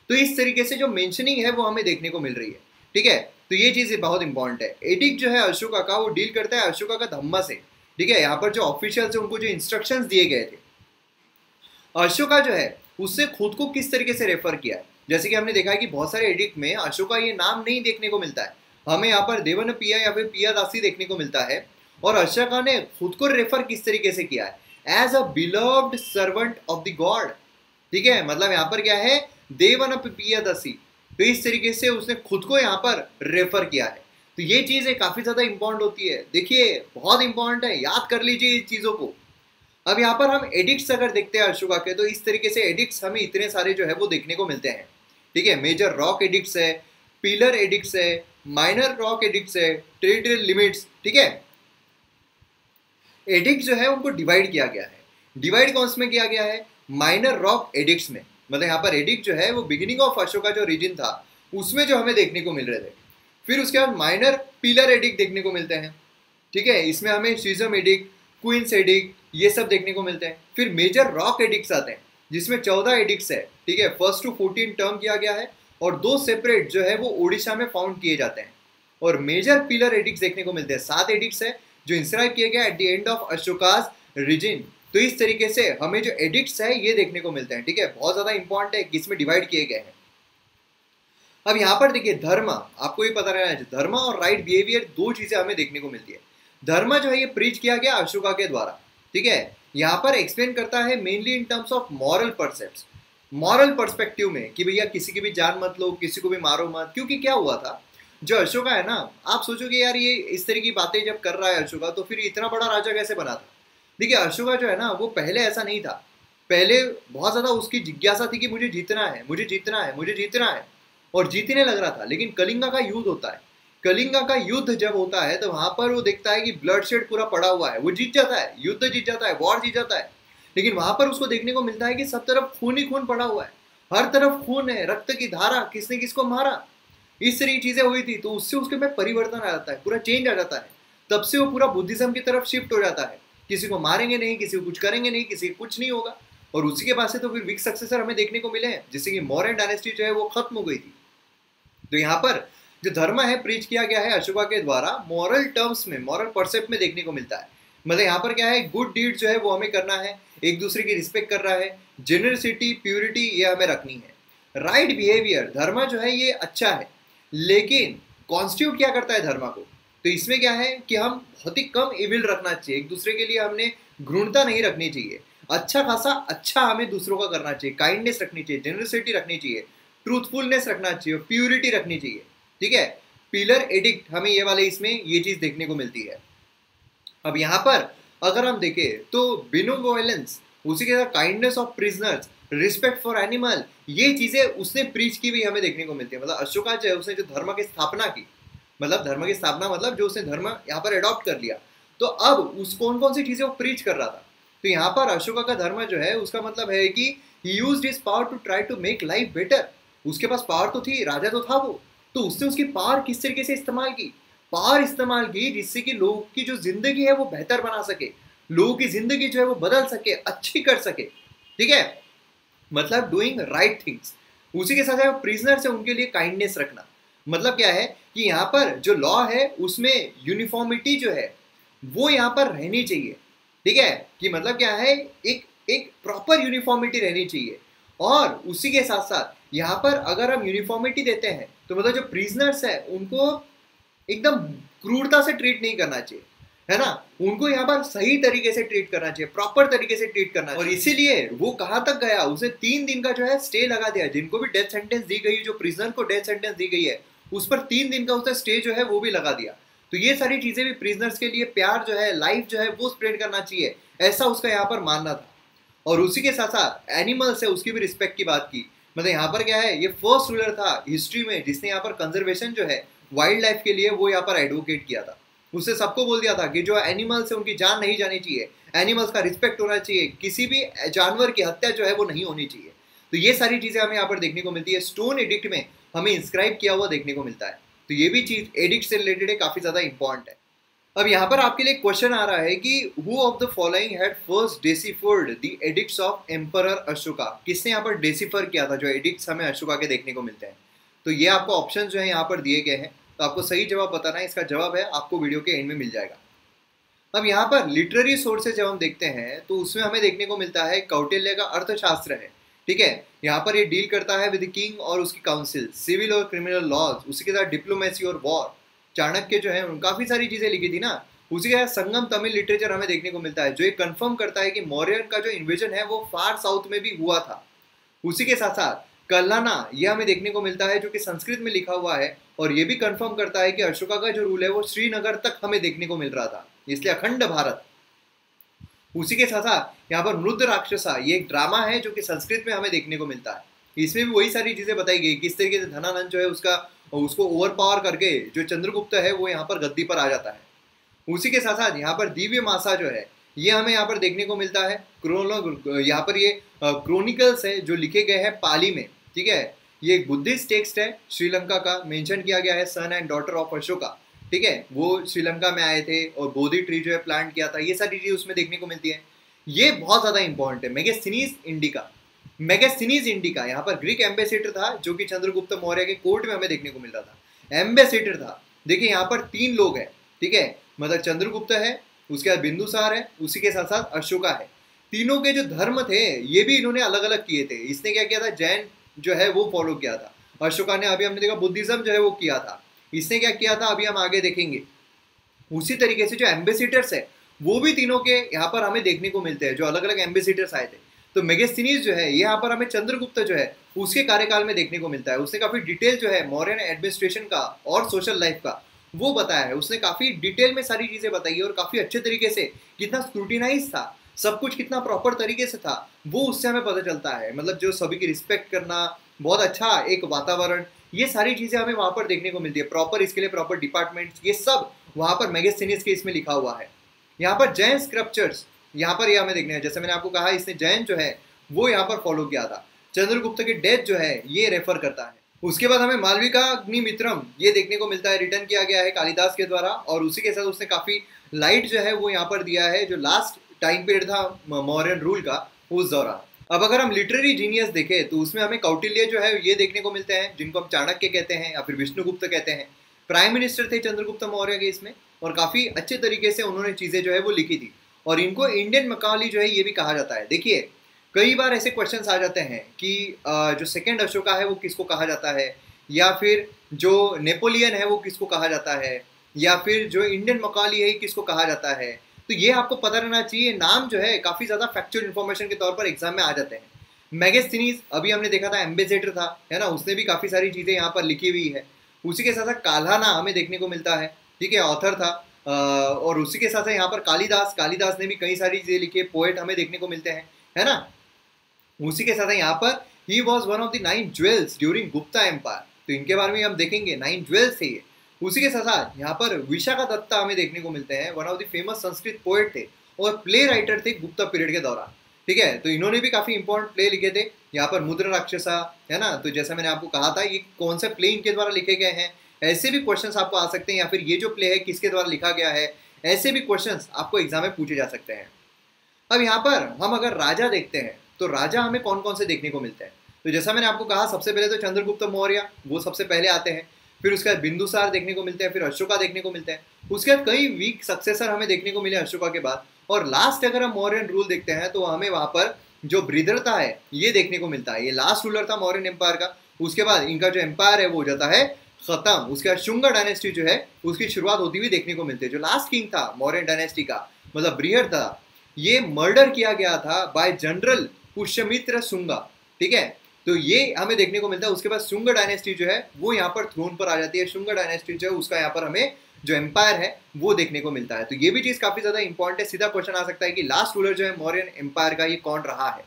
तो इस तरीके से जो मेंशनिंग है वो हमें देखने को मिल रही है, ठीक है। तो ये चीज़ बहुत इंपॉर्टेंट है। एडिक्ट जो है अशोका का वो डील करता है अशोका का धम्मा से, ठीक है। यहाँ पर जो ऑफिशियल्स है उनको जो इंस्ट्रक्शंस दिए गए थे, अशोका जो है उससे खुद को किस तरीके से रेफर किया है। जैसे कि हमने देखा है कि बहुत सारे एडिक्ट में अशोका ये नाम नहीं देखने को मिलता है, हमें यहाँ पर देवन पिया या फिर पियादासी देखने को मिलता है। और अशोका ने खुद को रेफर किस तरीके से किया है, as a beloved servant of the god, ठीक है। मतलब यहाँ पर क्या है, देवन पियादासी, तो इस तरीके से उसने खुद को यहाँ पर रेफर किया है। तो ये चीज़ें काफ़ी ज़्यादा इंपॉर्टेंट होती है। देखिए बहुत इंपॉर्टेंट है, याद कर लीजिए इस चीज़ों को। अब यहाँ पर हम एडिक्ट्स अगर देखते हैं अशोका के, तो इस तरीके से एडिक्ट्स हमें इतने सारे जो है वो देखने को मिलते हैं, ठीक है। मेजर रॉक एडिक्ट्स है, पिलर एडिक्ट्स है, माइनर रॉक एडिक्ट्स है, टेरिटोरियल लिमिट्स, ठीक है। एडिक्ट जो है उनको डिवाइड किया गया है। डिवाइड कौन में किया गया है, माइनर रॉक एडिक्ट्स में। मतलब यहाँ पर एडिक्ट जो है वो बिगिनिंग ऑफ अशोका जो रीजन था उसमें जो हमें देखने को मिल रहे थे। फिर उसके बाद माइनर पिलर एडिक्ट देखने को मिलते हैं, ठीक है। इसमें हमें सीजम एडिक्ट, क्वींस एडिक्ट, ये सब देखने को मिलते हैं। फिर मेजर रॉक एडिक्ट्स आते हैं जिसमें चौदह एडिक्ट्स है, ठीक है। फर्स्ट टू फोर्टीन टर्म किया गया है और दो सेपरेट जो है वो ओडिशा में फाउंड किए जाते हैं। और मेजर पिलर एडिक्ट्स देखने को मिलते हैं, सात एडिक्ट्स है जो इंस्क्राइब किए गए at the end of Ashoka's resin. तो इस तरीके से हमें जो एडिक्ट्स है ये देखने को मिलते हैं, ठीक है। बहुत ज़्यादा इंपॉर्टेंट है किसमें डिवाइड किए गए हैं। अब यहाँ पर देखिए धर्म, आपको ये पता रहना चाहिए, धर्म और राइट बिहेवियर दो चीज़ें हमें देखने को मिलती है। धर्म जो है ये प्रीच किया गया अशोका के द्वारा, ठीक है। यहाँ पर एक्सप्लेन करता है mainly in terms of moral परसेप्ट, moral perspective में, कि भैया किसी की भी जान मत लो, किसी को भी मारो मत। क्योंकि क्या हुआ था, जो अशोका है ना, आप सोचोगे यार ये इस तरह की बातें जब कर रहा है अशोका तो फिर इतना बड़ा राजा कैसे बना था। देखिए अशोका जो है ना वो पहले ऐसा नहीं था। पहले बहुत ज़्यादा उसकी जिज्ञासा थी कि मुझे जीतना है, मुझे जीतना है, मुझे जीतना है, और जीतने लग रहा था। लेकिन कलिंगा का युद्ध होता है, कलिंगा का युद्ध जब होता है तो वहां पर वो देखता है कि ब्लड शेड पूरा पड़ा हुआ है, वो जीत जाता है, युद्ध जीत जाता है, वॉर जीत जाता है, लेकिन वहां पर उसको देखने को मिलता है कि सब तरफ खून ही खून पड़ा हुआ है, हर तरफ खून है, रक्त की धारा, किसने किसको मारा, इस तरह की चीजें हुई थी। तो उससे उसके में परिवर्तन आ जाता है, पूरा चेंज आ जाता है, तब से वो पूरा बुद्धिज्म की तरफ शिफ्ट हो जाता है, किसी को मारेंगे नहीं, किसी को कुछ करेंगे नहीं, किसी को कुछ नहीं होगा। और उसी के पास से तो फिर वीक सक्सेसर हमें देखने को मिले हैं, जिससे कि मौर्य डायनेस्टी जो है वो खत्म हो गई थी। तो यहाँ पर जो धर्म है प्रीच किया गया है अशोका के द्वारा मॉरल टर्म्स में, मॉरल परसेप्ट में देखने को मिलता है। मतलब यहाँ पर क्या है, गुड डीड जो है वो हमें करना है, एक दूसरे की रिस्पेक्ट कर रहा है, जेनरसिटी, प्योरिटी ये हमें रखनी है, राइट बिहेवियर, धर्म जो है ये अच्छा है, लेकिन कॉन्स्टिट्यूट क्या करता है धर्म को, तो इसमें क्या है कि हम बहुत ही कम इविल रखना चाहिए, एक दूसरे के लिए हमने घृणता नहीं रखनी चाहिए, अच्छा खासा अच्छा हमें दूसरों का करना चाहिए, काइंडनेस रखनी चाहिए, जेनरसिटी रखनी चाहिए, ट्रूथफुलनेस रखना चाहिए, प्योरिटी रखनी चाहिए, ठीक है। पिलर एडिक्ट हमें ये वाले इसमें ये चीज़ देखने को मिलती है। अब यहाँ पर अगर हम देखें तो बिनो वायलेंस, उसी के साथ kindness of prisoners, respect for animal, ये चीज़ें उसने प्रीच की भी हमें देखने को मिलती है। मतलब अशोका जो है उसने जो धर्म की स्थापना की, मतलब धर्म की स्थापना मतलब जो उसने धर्म यहाँ पर एडॉप्ट कर लिया, तो अब उस कौन कौन सी चीज़ें वो प्रीच कर रहा था। तो यहाँ पर अशोका का धर्म जो है उसका मतलब है कि he used his power to try to make life better. उसके पास पावर तो थी, राजा तो था वो, तो उसने उसकी पावर किस तरीके से इस्तेमाल की, पावर इस्तेमाल की जिससे कि लोगों की जो जिंदगी है वो बेहतर बना सके, लोगों की जिंदगी जो है वो बदल सके, अच्छी कर सके, ठीक है। मतलब डूइंग राइट थिंग्स। उसी के साथ साथ प्रिजनर्स है उनके लिए काइंडनेस रखना, मतलब क्या है कि यहाँ पर जो लॉ है उसमें यूनिफॉर्मिटी जो है वो यहाँ पर रहनी चाहिए, ठीक है, कि मतलब क्या है एक एक प्रॉपर यूनिफॉर्मिटी रहनी चाहिए। और उसी के साथ साथ यहाँ पर अगर हम यूनिफॉर्मिटी देते हैं तो मतलब जो प्रिजनर्स है उनको एकदम क्रूरता से ट्रीट नहीं करना चाहिए, है ना, उनको यहाँ पर सही तरीके से ट्रीट करना चाहिए, प्रॉपर तरीके से ट्रीट करना चाहिए। और इसीलिए वो कहाँ तक गया, उसे तीन दिन का जो है स्टे लगा दिया। जिनको भी डेथ सेंटेंस दी गई, जो प्रिजनर को डेथ सेंटेंस दी गई है उस पर तीन दिन का उसने स्टे जो है वो भी लगा दिया। तो ये सारी चीज़ें भी प्रिजनर्स के लिए प्यार जो है, लाइफ जो है वो स्प्रेड करना चाहिए, ऐसा उसका यहाँ पर मानना था। और उसी के साथ साथ एनिमल्स है उसकी भी रिस्पेक्ट की बात की। मतलब यहाँ पर क्या है, ये फर्स्ट रूलर था हिस्ट्री में जिसने यहाँ पर कंजर्वेशन जो है वाइल्ड लाइफ के लिए वो यहाँ पर एडवोकेट किया था। उसने सबको बोल दिया था कि जो एनिमल्स है उनकी जान नहीं जानी चाहिए, एनिमल्स का रिस्पेक्ट होना चाहिए, किसी भी जानवर की हत्या जो है वो नहीं होनी चाहिए। तो ये सारी चीज़ें हमें यहाँ पर देखने को मिलती है, स्टोन एडिक्ट में हमें इंस्क्राइब किया हुआ देखने को मिलता है। तो ये भी चीज़ एडिक्ट से रिलेटेड है, काफ़ी ज़्यादा इंपॉर्टेंट है। अब यहाँ पर आपके लिए क्वेश्चन आ रहा है कि who of the following had first deciphered the edicts of emperor Ashoka. किसने यहाँ पर डेसिफर किया था जो एडिक्ट्स हमें अशोका के देखने को मिलते हैं। तो ये आपको ऑप्शन जो है यहाँ पर दिए गए हैं, तो आपको सही जवाब बताना है। इसका जवाब है आपको वीडियो के एंड में मिल जाएगा। अब यहाँ पर लिटरेरी सोर्सेज जब हम देखते हैं तो उसमें हमें देखने को मिलता है कौटिल्य का अर्थशास्त्र है, ठीक है, यहाँ पर ये डील करता है विद किंग और उसकी काउंसिल, सिविल और क्रिमिनल लॉज, उसके साथ डिप्लोमेसी और वॉर। चाणक्य जो है काफ़ी सारी चीज़ें लिखी थी ना। उसी के साथ संगम तमिल लिटरेचर हमें देखने को मिलता है जो ये कंफर्म करता है कि मौर्य का जो इन्वेजन है वो फार साउथ में भी हुआ था। उसी के साथ साथ कल्लाना यह हमें देखने को मिलता है जो कि संस्कृत में लिखा हुआ है और ये भी कंफर्म करता है कि अशोका का जो रूल है वो श्रीनगर तक हमें देखने को मिल रहा था, इसलिए अखंड भारत। उसी के साथ साथ यहाँ पर मुद्रा राक्षस ये एक ड्रामा है जो कि संस्कृत में हमें देखने को मिलता है। इसमें भी वही सारी चीज़ें बताई गई, किस तरीके से धनानंद जो है उसका उसको ओवरपावर करके जो चंद्रगुप्त है वो यहाँ पर गद्दी पर आ जाता है। उसी के साथ साथ यहाँ पर दिव्य मासा जो है ये हमें यहाँ पर देखने को मिलता है। क्रोनो यहाँ पर ये क्रोनिकल्स है जो लिखे गए हैं पाली में, ठीक है, ये एक बुद्धिस्ट टेक्स्ट है श्रीलंका का, मेंशन किया गया है son and daughter of Ashoka, ठीक है, वो श्रीलंका में आए थे और बोधि ट्री जो है प्लांट किया था, ये सारी चीज़ उसमें देखने को मिलती है। ये बहुत ज़्यादा इंपॉर्टेंट है। मेगस्थनीज इंडिका, मेगस्थनीज इंडिका यहाँ पर ग्रीक एम्बेसिडर था जो कि चंद्रगुप्त मौर्य के कोर्ट में हमें देखने को मिल रहा था, एम्बेसिडर था। देखिए यहाँ पर तीन लोग हैं, ठीक है, मतलब चंद्रगुप्त है, उसके बाद बिंदुसार है, उसी के साथ साथ अशोका है। तीनों के जो धर्म थे ये भी इन्होंने अलग अलग किए थे। इसने क्या किया था, जैन जो है वो फॉलो किया था, अशोका ने अभी हमने देखा बुद्धिज्म जो है वो किया था, इसने क्या किया था अभी हम आगे देखेंगे। उसी तरीके से जो एम्बेसिडर्स है वो भी तीनों के यहाँ पर हमें देखने को मिलते हैं, जो अलग अलग एम्बेसिडर्स आए थे। तो मेगस्थनीज जो है यहाँ पर हमें चंद्रगुप्त जो है उसके कार्यकाल में देखने को मिलता है। उसने काफ़ी डिटेल जो है मौर्यन एडमिनिस्ट्रेशन का और सोशल लाइफ का वो बताया है, उसने काफ़ी डिटेल में सारी चीज़ें बताई है और काफ़ी अच्छे तरीके से कितना स्क्रूटिनाइज था सब कुछ, कितना प्रॉपर तरीके से था वो उससे हमें पता चलता है। मतलब जो सभी की रिस्पेक्ट करना, बहुत अच्छा एक वातावरण, ये सारी चीजें हमें वहां पर देखने को मिलती है। प्रॉपर इसके लिए प्रॉपर डिपार्टमेंट्स ये सब वहां पर मेगस्थनीज के इसमें लिखा हुआ है। यहाँ पर जैन स्क्रप्चर्स यहाँ पर यह हमें देखने हैं, जैसे मैंने आपको कहा इसने जैन जो है वो यहाँ पर फॉलो किया था। चंद्रगुप्त के डेथ जो है ये रेफर करता है। उसके बाद हमें मालविका अग्निमित्रम ये देखने को मिलता है, रिटर्न किया गया है कालीदास के द्वारा, और उसी के साथ उसने काफ़ी लाइट जो है वो यहाँ पर दिया है जो लास्ट टाइम पीरियड था मौर्यन रूल का उस दौरान। अब अगर हम लिटरेरी जीनियस देखें तो उसमें हमें कौटिल्य जो है ये देखने को मिलते हैं, जिनको हम चाणक्य कहते हैं या फिर विष्णुगुप्त कहते हैं। प्राइम मिनिस्टर थे चंद्रगुप्त मौर्य के इसमें, और काफ़ी अच्छे तरीके से उन्होंने चीज़ें जो है वो लिखी थी, और इनको इंडियन मकाली जो है ये भी कहा जाता है। देखिए कई बार ऐसे क्वेश्चंस आ जाते हैं कि जो सेकंड अशोका है वो किसको कहा जाता है, या फिर जो नेपोलियन है वो किसको कहा जाता है, या फिर जो इंडियन मकाली है किसको कहा जाता है। तो ये आपको पता रहना चाहिए, नाम जो है काफ़ी ज़्यादा फैक्चुअल इन्फॉर्मेशन के तौर पर एग्जाम में आ जाते हैं। मेगस्थनीज अभी हमने देखा था एम्बेसेडर था, है ना, उसने भी काफ़ी सारी चीज़ें यहाँ पर लिखी हुई है। उसी के साथ साथ काल्हाना हमें देखने को मिलता है, ठीक है, ऑथर था, और उसी के साथ साथ यहाँ पर कालीदास कालीदास ने भी कई सारी चीज़ें लिखी है। पोएट हमें देखने को मिलते हैं, है ना। उसी के साथ यहाँ पर he was one of the nine jewels during Gupta empire, तो इनके बारे में हम देखेंगे, नाइन ज्वेल्स थे ये। उसी के साथ साथ यहाँ पर विशाखदत्त हमें देखने को मिलते हैं, one of the famous Sanskrit poet थे और प्ले राइटर थे गुप्ता पीरियड के दौरान, ठीक है। तो इन्होंने भी काफ़ी इंपॉर्टेंट प्ले लिखे थे। यहाँ पर मुद्रा राक्षस, है ना, तो जैसा मैंने आपको कहा था ये कौन से प्ले इनके द्वारा लिखे गए हैं, ऐसे भी क्वेश्चंस आपको आ सकते हैं, या फिर ये जो प्ले है किसके द्वारा लिखा गया है, ऐसे भी क्वेश्चंस आपको एग्जाम में पूछे जा सकते हैं। अब यहाँ पर हम अगर राजा देखते हैं तो राजा हमें कौन कौन से देखने को मिलते हैं, तो जैसा मैंने आपको कहा सबसे पहले तो चंद्रगुप्त मौर्य वो सबसे पहले आते हैं, फिर उसके बाद बिंदुसार देखने को मिलते हैं, फिर अशोका देखने को मिलते हैं, उसके बाद कई वीक सक्सेसर हमें देखने को मिले अशोका के बाद, और लास्ट अगर हम मौर्यन रूल देखते हैं तो हमें वहाँ पर जो ब्रिदरता है ये देखने को मिलता है। ये लास्ट रूलर था मौर्यन एम्पायर का, उसके बाद इनका जो एम्पायर है वो हो जाता है खत्म। उसके बाद शुंग डायनेस्टी जो है उसकी शुरुआत होती हुई देखने को मिलती है। जो लास्ट किंग था मौर्य डायनेस्टी का, मतलब ब्रिहर था, ये मर्डर किया गया था बाय जनरल पुष्यमित्र शुंगा, ठीक है, तो ये हमें देखने को मिलता है। उसके बाद शुंग डायनेस्टी जो है वो यहाँ पर थ्रोन पर आ जाती है। शुंग डायनेस्टी जो है उसका यहाँ पर हमें जो एम्पायर है वो देखने को मिलता है। तो ये भी चीज़ काफ़ी ज़्यादा इंपॉर्टेंट है। सीधा क्वेश्चन आ सकता है कि लास्ट रूलर जो है मौर्यन एम्पायर का ये कौन रहा है।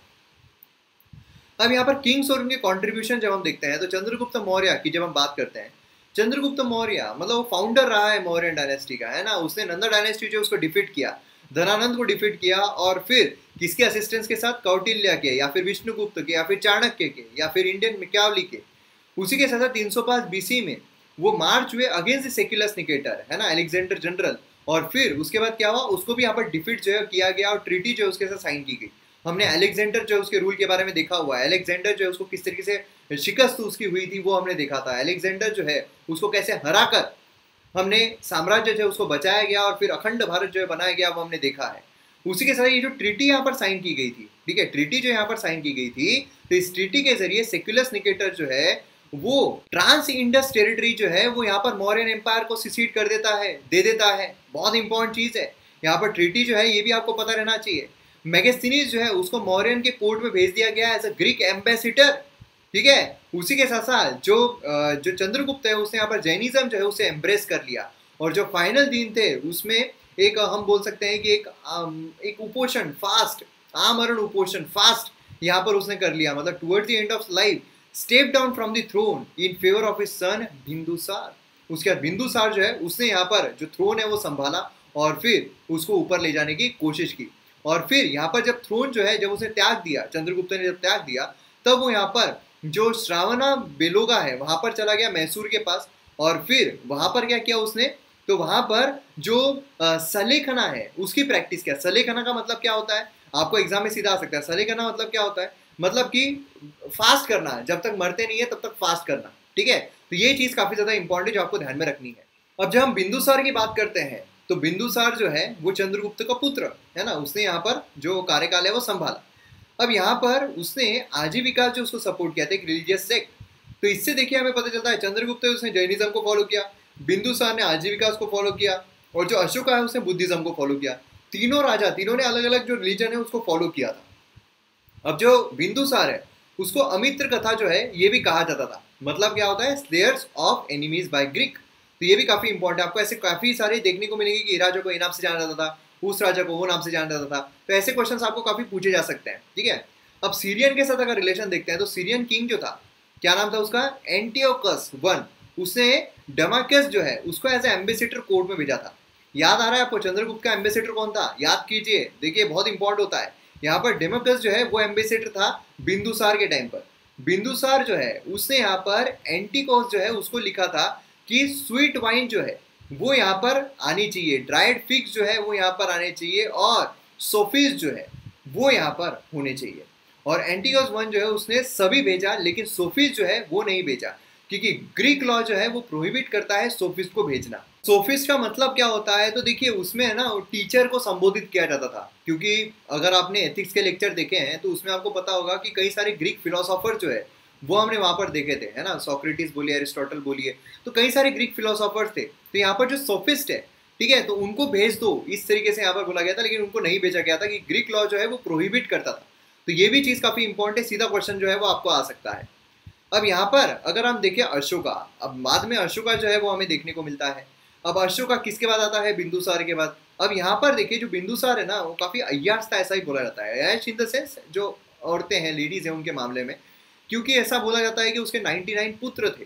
अब यहाँ पर किंग्स और उनके कॉन्ट्रीब्यूशन जब हम देखते हैं तो चंद्रगुप्त मौर्य की जब हम बात करते हैं, चंद्रगुप्त मौर्य मतलब वो फाउंडर रहा है मौर्य डायनेस्टी का, है ना। उसने नंदा डायनेस्टी जो उसको डिफीट किया, धनानंद को डिफीट किया, और फिर किसके असिस्टेंस के साथ, कौटिल्य के, या फिर विष्णुगुप्त के, या फिर चाणक्य के, या फिर इंडियन मिक्यावली के। उसी के साथ साथ तीन सौ पाँच बीसी में वो मार्च हुए अगेंस्ट सेल्यूकस निकेटर, है ना, अलेक्जेंडर जनरल, और फिर उसके बाद क्या हुआ, उसको भी यहाँ पर डिफीट जो है किया गया और ट्रीटी जो है उसके साथ साइन की गई। हमने अलेक्जेंडर जो है उसके रूल के बारे में देखा हुआ है, अलेक्जेंडर जो है उसको किस तरीके से शिकस्त उसकी हुई थी वो हमने देखा था। अलेक्जेंडर जो है उसको कैसे हराकर हमने साम्राज्य जो है उसको बचाया गया और फिर अखंड भारत जो है बनाया गया वो हमने देखा है। उसी के साथ ये जो ट्रीटी यहाँ पर साइन की गई थी, ठीक है, ट्रीटी जो यहाँ पर साइन की गई थी, तो इस ट्रीटी के जरिए सेल्यूकस निकेटर जो है वो ट्रांस इंडस टेरिटरी जो है वो यहाँ पर मौर्यन एम्पायर को सिसीड कर देता है, दे देता है। बहुत इंपॉर्टेंट चीज़ है यहाँ पर ट्रीटी जो है, ये भी आपको पता रहना चाहिए। मेगस्थनीज जो है उसको मौर्यन के कोर्ट में भेज दिया गया एज अ ग्रीक एम्बेसिडर, ठीक है। उसी के साथ साथ जो जो चंद्रगुप्त है उसने यहाँ पर जैनिज्म जो है उसे एम्ब्रेस कर लिया, और जो फाइनल दिन थे उसमें एक हम बोल सकते हैं कि एक एक उपोषण फास्ट, आमरण उपोषण फास्ट यहाँ पर उसने कर लिया, मतलब towards the end of life step down from the throne in favour of his son Bindusara. उसके बाद बिंदुसार जो है उसने यहाँ पर जो थ्रोन है वो संभाला और फिर उसको ऊपर ले जाने की कोशिश की, और फिर यहाँ पर जब थ्रोन जो है जब उसने त्याग दिया, चंद्रगुप्त ने जब त्याग दिया, तब वो यहाँ पर जो श्रावणा बेलोगा है वहाँ पर चला गया मैसूर के पास, और फिर वहाँ पर क्या किया उसने, तो वहाँ पर जो सलेखना है उसकी प्रैक्टिस किया। सलेखना का मतलब क्या होता है, आपको एग्जाम में सीधा आ सकता है। सलेखना मतलब क्या होता है, मतलब कि फास्ट करना, जब तक मरते नहीं है तब तक फास्ट करना, ठीक है। तो ये चीज़ काफ़ी ज़्यादा इंपॉर्टेंट है जो आपको ध्यान में रखनी है। अब जब हम बिंदुसार की बात करते हैं तो बिंदुसार जो है वो चंद्रगुप्त का पुत्र है ना, उसने यहाँ पर जो कार्यकाल है वो संभाला। अब यहाँ पर उसने आजीविका जो उसको सपोर्ट किया था, एक रिलीजियस सेक्ट, तो इससे देखिए हमें पता चलता है चंद्रगुप्त उसने जैनिज्म को फॉलो किया, बिंदुसार ने आजीविका उसको फॉलो किया, और जो अशोका है उसने बुद्धिज्म को फॉलो किया। तीनों राजा, तीनों ने अलग अलग जो रिलीजन है उसको फॉलो किया था। अब जो बिंदुसार है उसको अमित्र कथा जो है ये भी कहा जाता था, मतलब क्या होता है, slayers of enemies by Greek. तो ये भी काफ़ी इंपॉर्टेंट है, आपको ऐसे काफ़ी सारे देखने को मिलेंगे कि राजा को इन नाम से जाना जाता था, उस राजा को वो नाम से जाना जाता था, तो ऐसे क्वेश्चंस आपको काफ़ी पूछे जा सकते हैं, ठीक है। अब सीरियन के साथ अगर रिलेशन देखते हैं तो सीरियन किंग जो था क्या नाम था उसका, एंटियोकस वन, उसे डेमाकेस जो है उसको एज एम्बेसिडर कोर्ट में भेजा था। याद आ रहा है आपको चंद्रगुप्त का एम्बेसिडर कौन था? याद कीजिए, देखिए बहुत इंपॉर्टेंट होता है। यहाँ पर डेमाकेस जो है वो एम्बेसिडर था बिंदुसार के टाइम पर। बिंदुसार जो है उसने यहाँ पर एंटियोकस जो है उसको लिखा था कि स्वीट वाइन जो है वो यहाँ पर आनी चाहिए, ड्राइड फिक्स जो है वो यहाँ पर आने चाहिए और सोफीज जो है वो यहाँ पर होने चाहिए। और एंटियोकस वन जो है उसने सभी भेजा लेकिन सोफीज जो है वो नहीं भेजा, क्योंकि ग्रीक लॉ जो है वो प्रोहिबिट करता है सोफीज को भेजना। सोफीज का मतलब क्या होता है तो देखिए उसमें है ना टीचर को संबोधित किया जाता था, क्योंकि अगर आपने एथिक्स के लेक्चर देखे हैं तो उसमें आपको पता होगा कि कई सारे ग्रीक फिलोसॉफर जो है वो हमने वहाँ पर देखे थे, है ना, सोक्रेटिस बोलिए, एरिस्टोटल बोलिए, तो कई सारे ग्रीक फिलोसॉफर्स थे। तो यहाँ पर जो सोफिस्ट है, ठीक है, तो उनको भेज दो, इस तरीके से यहाँ पर बोला गया था, लेकिन उनको नहीं भेजा गया था कि ग्रीक लॉ जो है वो प्रोहिबिट करता था। तो ये भी चीज़ काफ़ी इंपॉर्टेंट है, सीधा क्वेश्चन जो है वो आपको आ सकता है। अब यहाँ पर अगर हम देखें अशोका, अब बाद में अशोका जो है वो हमें देखने को मिलता है। अब अशोका किसके बाद आता है? बिंदुसार के बाद। अब यहाँ पर देखिए जो बिंदुसार है ना वो काफ़ी अय्याश था, ऐसा ही बोला जाता है, अय्याश इन द सेंस जो औरतें हैं, लेडीज़ हैं, उनके मामले में, क्योंकि ऐसा बोला जाता है कि उसके निन्यानवे पुत्र थे।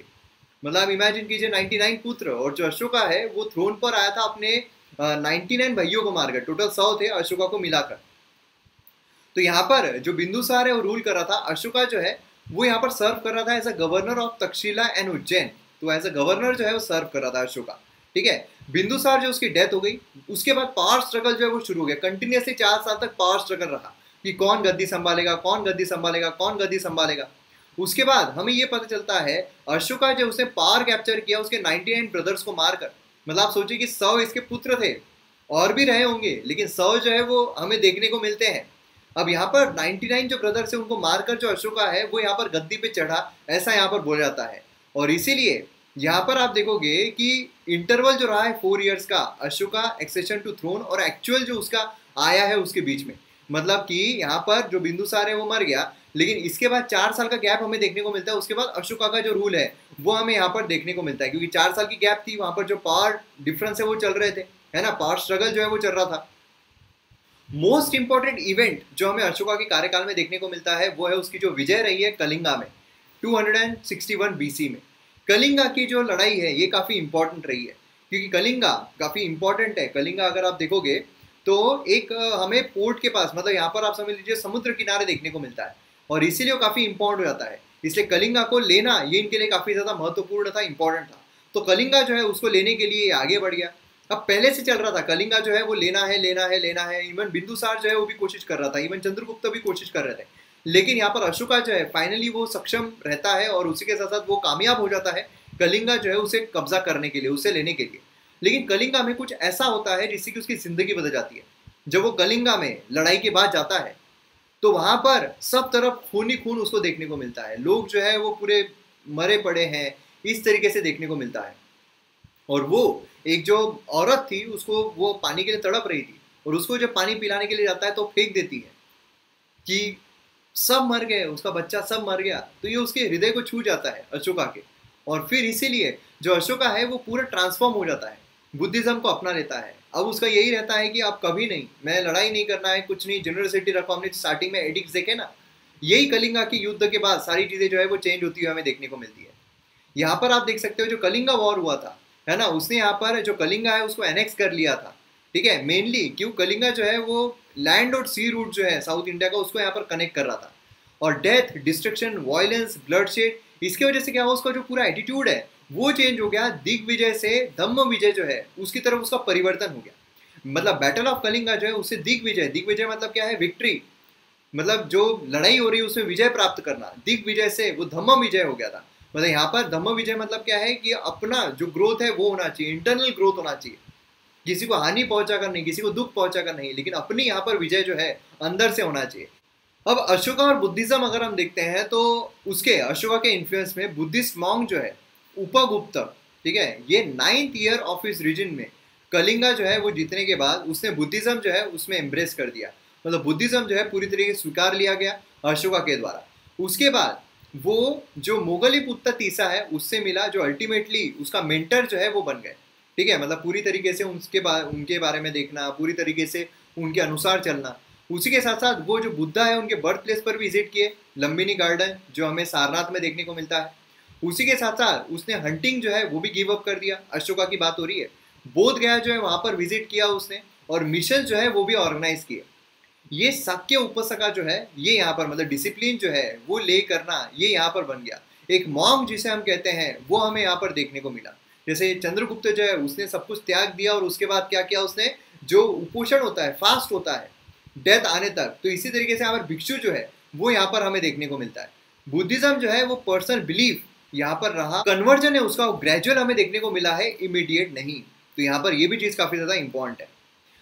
मतलब आप इमेजिन कीजिए निन्यानवे पुत्र, और जो अशोका है वो थ्रोन पर आया था अपने निन्यानवे भाइयों को मारकर, टोटल सौ थे अशोका को मिलाकर। तो यहाँ पर जो बिंदुसार है वो रूल कर रहा था, अशोका जो है वो यहाँ पर सर्व कर रहा था as a governor of Takshashila and Ujjain. तो एज अ गवर्नर जो है वो सर्व कर रहा था अशोका, ठीक है। बिंदुसार जो उसकी डेथ हो गई, उसके बाद पावर स्ट्रगल जो है वो शुरू हो गया। कंटिन्यूसली चार साल तक पावर स्ट्रगल रहा कि कौन गद्दी संभालेगा, कौन गद्दी संभालेगा, कौन गद्दी संभालेगा। उसके बाद हमें ये पता चलता है अशोका जो उसने पावर कैप्चर किया उसके निन्यानवे ब्रदर्स को मारकर। मतलब आप सोचिए कि सौ इसके पुत्र थे, और भी रहे होंगे लेकिन सौ जो है वो हमें देखने को मिलते हैं। अब यहाँ पर निन्यानवे जो ब्रदर्स है उनको मारकर जो अशोका है वो यहाँ पर गद्दी पे चढ़ा, ऐसा यहाँ पर बोला जाता है। और इसीलिए यहाँ पर आप देखोगे कि इंटरवल जो रहा है फोर ईयर्स का, अशोका एक्सेशन टू थ्रोन और एक्चुअल जो उसका आया है उसके बीच में। मतलब कि यहाँ पर जो बिंदुसार है वो मर गया, लेकिन इसके बाद चार साल का गैप हमें देखने को मिलता है। उसके बाद अशोका का जो रूल है वो हमें यहाँ पर देखने को मिलता है, क्योंकि चार साल की गैप थी, वहाँ पर जो पावर डिफरेंस है वो चल रहे थे, है ना, पावर स्ट्रगल जो है वो चल रहा था। मोस्ट इंपॉर्टेंट इवेंट जो हमें अशोका के कार्यकाल में देखने को मिलता है वो है उसकी जो विजय रही है कलिंगा में two hundred sixty one B C में। कलिंगा की जो लड़ाई है ये काफ़ी इंपॉर्टेंट रही है, क्योंकि कलिंगा काफ़ी इंपॉर्टेंट है। कलिंगा अगर आप देखोगे तो एक हमें पोर्ट के पास, मतलब यहाँ पर आप समझ लीजिए समुद्र किनारे देखने को मिलता है, और इसीलिए वो काफ़ी इंपॉर्टेंट हो जाता है। इसलिए कलिंगा को लेना ये इनके लिए काफ़ी ज़्यादा महत्वपूर्ण था, इंपॉर्टेंट था। तो कलिंगा जो है उसको लेने के लिए आगे बढ़ गया। अब पहले से चल रहा था कलिंगा जो है वो लेना है, लेना है, लेना है। इवन बिंदुसार जो है वो भी कोशिश कर रहा था, इवन चंद्रगुप्त भी कोशिश कर रहे थे, लेकिन यहाँ पर अशोका जो है फाइनली वो सक्षम रहता है और उसी के साथ साथ वो कामयाब हो जाता है कलिंगा जो है उसे कब्जा करने के लिए, उसे लेने के लिए। लेकिन कलिंगा में कुछ ऐसा होता है जिससे कि उसकी ज़िंदगी बदल जाती है। जब वो कलिंगा में लड़ाई के बाद जाता है तो वहाँ पर सब तरफ खून ही खून उसको देखने को मिलता है। लोग जो है वो पूरे मरे पड़े हैं, इस तरीके से देखने को मिलता है। और वो एक जो औरत थी उसको, वो पानी के लिए तड़प रही थी और उसको जब पानी पिलाने के लिए जाता है तो फेंक देती है कि सब मर गए, उसका बच्चा सब मर गया। तो ये उसके हृदय को छू जाता है अशोका के, और फिर इसीलिए जो अशोका है वो पूरा ट्रांसफॉर्म हो जाता है, बुद्धिज्म को अपना लेता है। अब उसका यही रहता है कि अब कभी नहीं, मैं लड़ाई नहीं करना है, कुछ नहीं, यूनिवर्सिटी रखो। हमने स्टार्टिंग में एडिक्ट देखे ना, यही कलिंगा के युद्ध के बाद सारी चीज़ें जो है वो चेंज होती हुई हमें देखने को मिलती है। यहाँ पर आप देख सकते हो जो कलिंगा वॉर हुआ था, है ना, उसने यहाँ पर जो कलिंगा है उसको एनेक्स कर लिया था, ठीक है। मेनली क्यों, कलिंगा जो है वो लैंड और सी रूट जो है साउथ इंडिया का उसको यहाँ पर कनेक्ट कर रहा था। और डेथ, डिस्ट्रक्शन, वायलेंस, ब्लडशेड, इसकी वजह से क्या हुआ, उसका जो पूरा एटीट्यूड है वो चेंज हो गया। दिग्विजय से धम्म विजय जो है उसकी तरफ उसका परिवर्तन हो गया। मतलब बैटल ऑफ कलिंगा जो है उससे दिग्विजय, दिग्विजय मतलब क्या है, विक्ट्री, मतलब जो लड़ाई हो रही है उसमें विजय प्राप्त करना। दिग्विजय से वो धम्म विजय हो गया था। मतलब यहाँ पर धम्म विजय मतलब क्या है कि अपना जो ग्रोथ है वो होना चाहिए, इंटरनल ग्रोथ होना चाहिए, किसी को हानि पहुँचा कर नहीं, किसी को दुख पहुँचा कर नहीं, लेकिन अपनी यहाँ पर विजय जो है अंदर से होना चाहिए। अब अशोका और बुद्धिज्म अगर हम देखते हैं तो उसके, अशोका के इन्फ्लुएंस में बुद्धिस्ट मॉन्क जो है उपगुप्त, ठीक है, ये ninth year of his reign में कलिंगा जो है वो जीतने के बाद उसने बुद्धिज्म जो है उसमें एम्ब्रेस कर दिया। मतलब बुद्धिज्म जो है पूरी तरीके से स्वीकार लिया गया अशोका के द्वारा। उसके बाद वो जो मोगली पुत्ता तीसा है उससे मिला, जो अल्टीमेटली उसका मेंटर जो है वो बन गए, ठीक है। मतलब पूरी तरीके से उनके बा, उनके बारे में देखना, पूरी तरीके से उनके अनुसार चलना। उसी के साथ साथ वो जो बुद्धा है उनके बर्थ प्लेस पर भी विजिट किए, लुम्बिनी गार्डन जो हमें सारनाथ में देखने को मिलता है। उसी के साथ साथ उसने हंटिंग जो है वो भी गिव अप कर दिया, अशोका की बात हो रही है, बोध गया जो है वहाँ पर विजिट किया उसने, और मिशन जो है वो भी ऑर्गेनाइज किया। ये शाक्य उपसका जो है ये यहाँ पर मतलब डिसिप्लिन जो है वो ले करना ये यहाँ पर बन गया, एक मॉन्क जिसे हम कहते हैं वो हमें यहाँ पर देखने को मिला। जैसे चंद्रगुप्त जो है उसने सब कुछ त्याग दिया और उसके बाद क्या किया, उसने जो उपोषण होता है फास्ट होता है डेथ आने तक, तो इसी तरीके से यहाँ पर भिक्षु जो है वो यहाँ पर हमें देखने को मिलता है। बुद्धिज्म जो है वो पर्सनल बिलीफ यहाँ पर रहा, कन्वर्जन है उसका ग्रेजुअल हमें देखने को मिला है, इमीडिएट नहीं, तो यहाँ पर ये भी चीज़ काफ़ी ज़्यादा इंपॉर्टेंट है।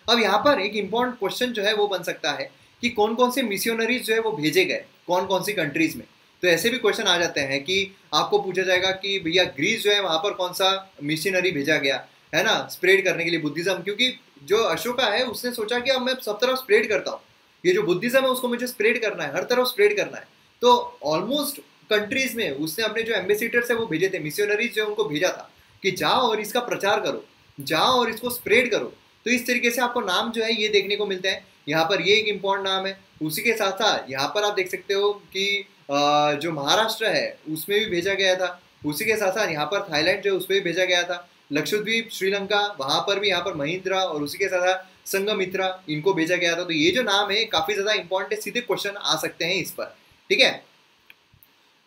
अब यहाँ पर एक इम्पॉर्टेंट क्वेश्चन जो है वो बन सकता है कि कौन कौन से मिशनरीज जो है वो भेजे गए कौन कौन सी कंट्रीज़ में, तो ऐसे भी क्वेश्चन आ जाते हैं कि आपको पूछा जाएगा कि भैया ग्रीस जो है वहाँ पर कौन सा मिशनरी भेजा गया है ना स्प्रेड करने के लिए बुद्धिज्म, क्योंकि जो अशोका है उसने सोचा कि अब मैं सब तरफ स्प्रेड करता हूँ, ये जो बुद्धिज्म है उसको मुझे स्प्रेड करना है, हर तरफ स्प्रेड करना है। तो ऑलमोस्ट कंट्रीज़ में उसने अपने जो एम्बेसिडर्स है वो भेजे थे, मिशनरीज जो उनको भेजा था कि जाओ और इसका प्रचार करो, जाओ और इसको स्प्रेड करो। तो इस तरीके से आपको नाम जो है ये देखने को मिलते हैं, यहाँ पर ये एक इम्पॉर्टेंट नाम है। उसी के साथ साथ यहाँ पर आप देख सकते हो कि जो महाराष्ट्र है उसमें भी भेजा गया था, उसी के साथ साथ यहाँ पर थाईलैंड जो है उसमें भी भेजा गया था, लक्षद्वीप श्रीलंका वहाँ पर भी यहाँ पर महिंद्रा और उसी के साथ साथ संगमित्रा इनको भेजा गया था। तो ये जो नाम है काफ़ी ज़्यादा इंपॉर्टेंट है, सीधे क्वेश्चन आ सकते हैं इस पर, ठीक है।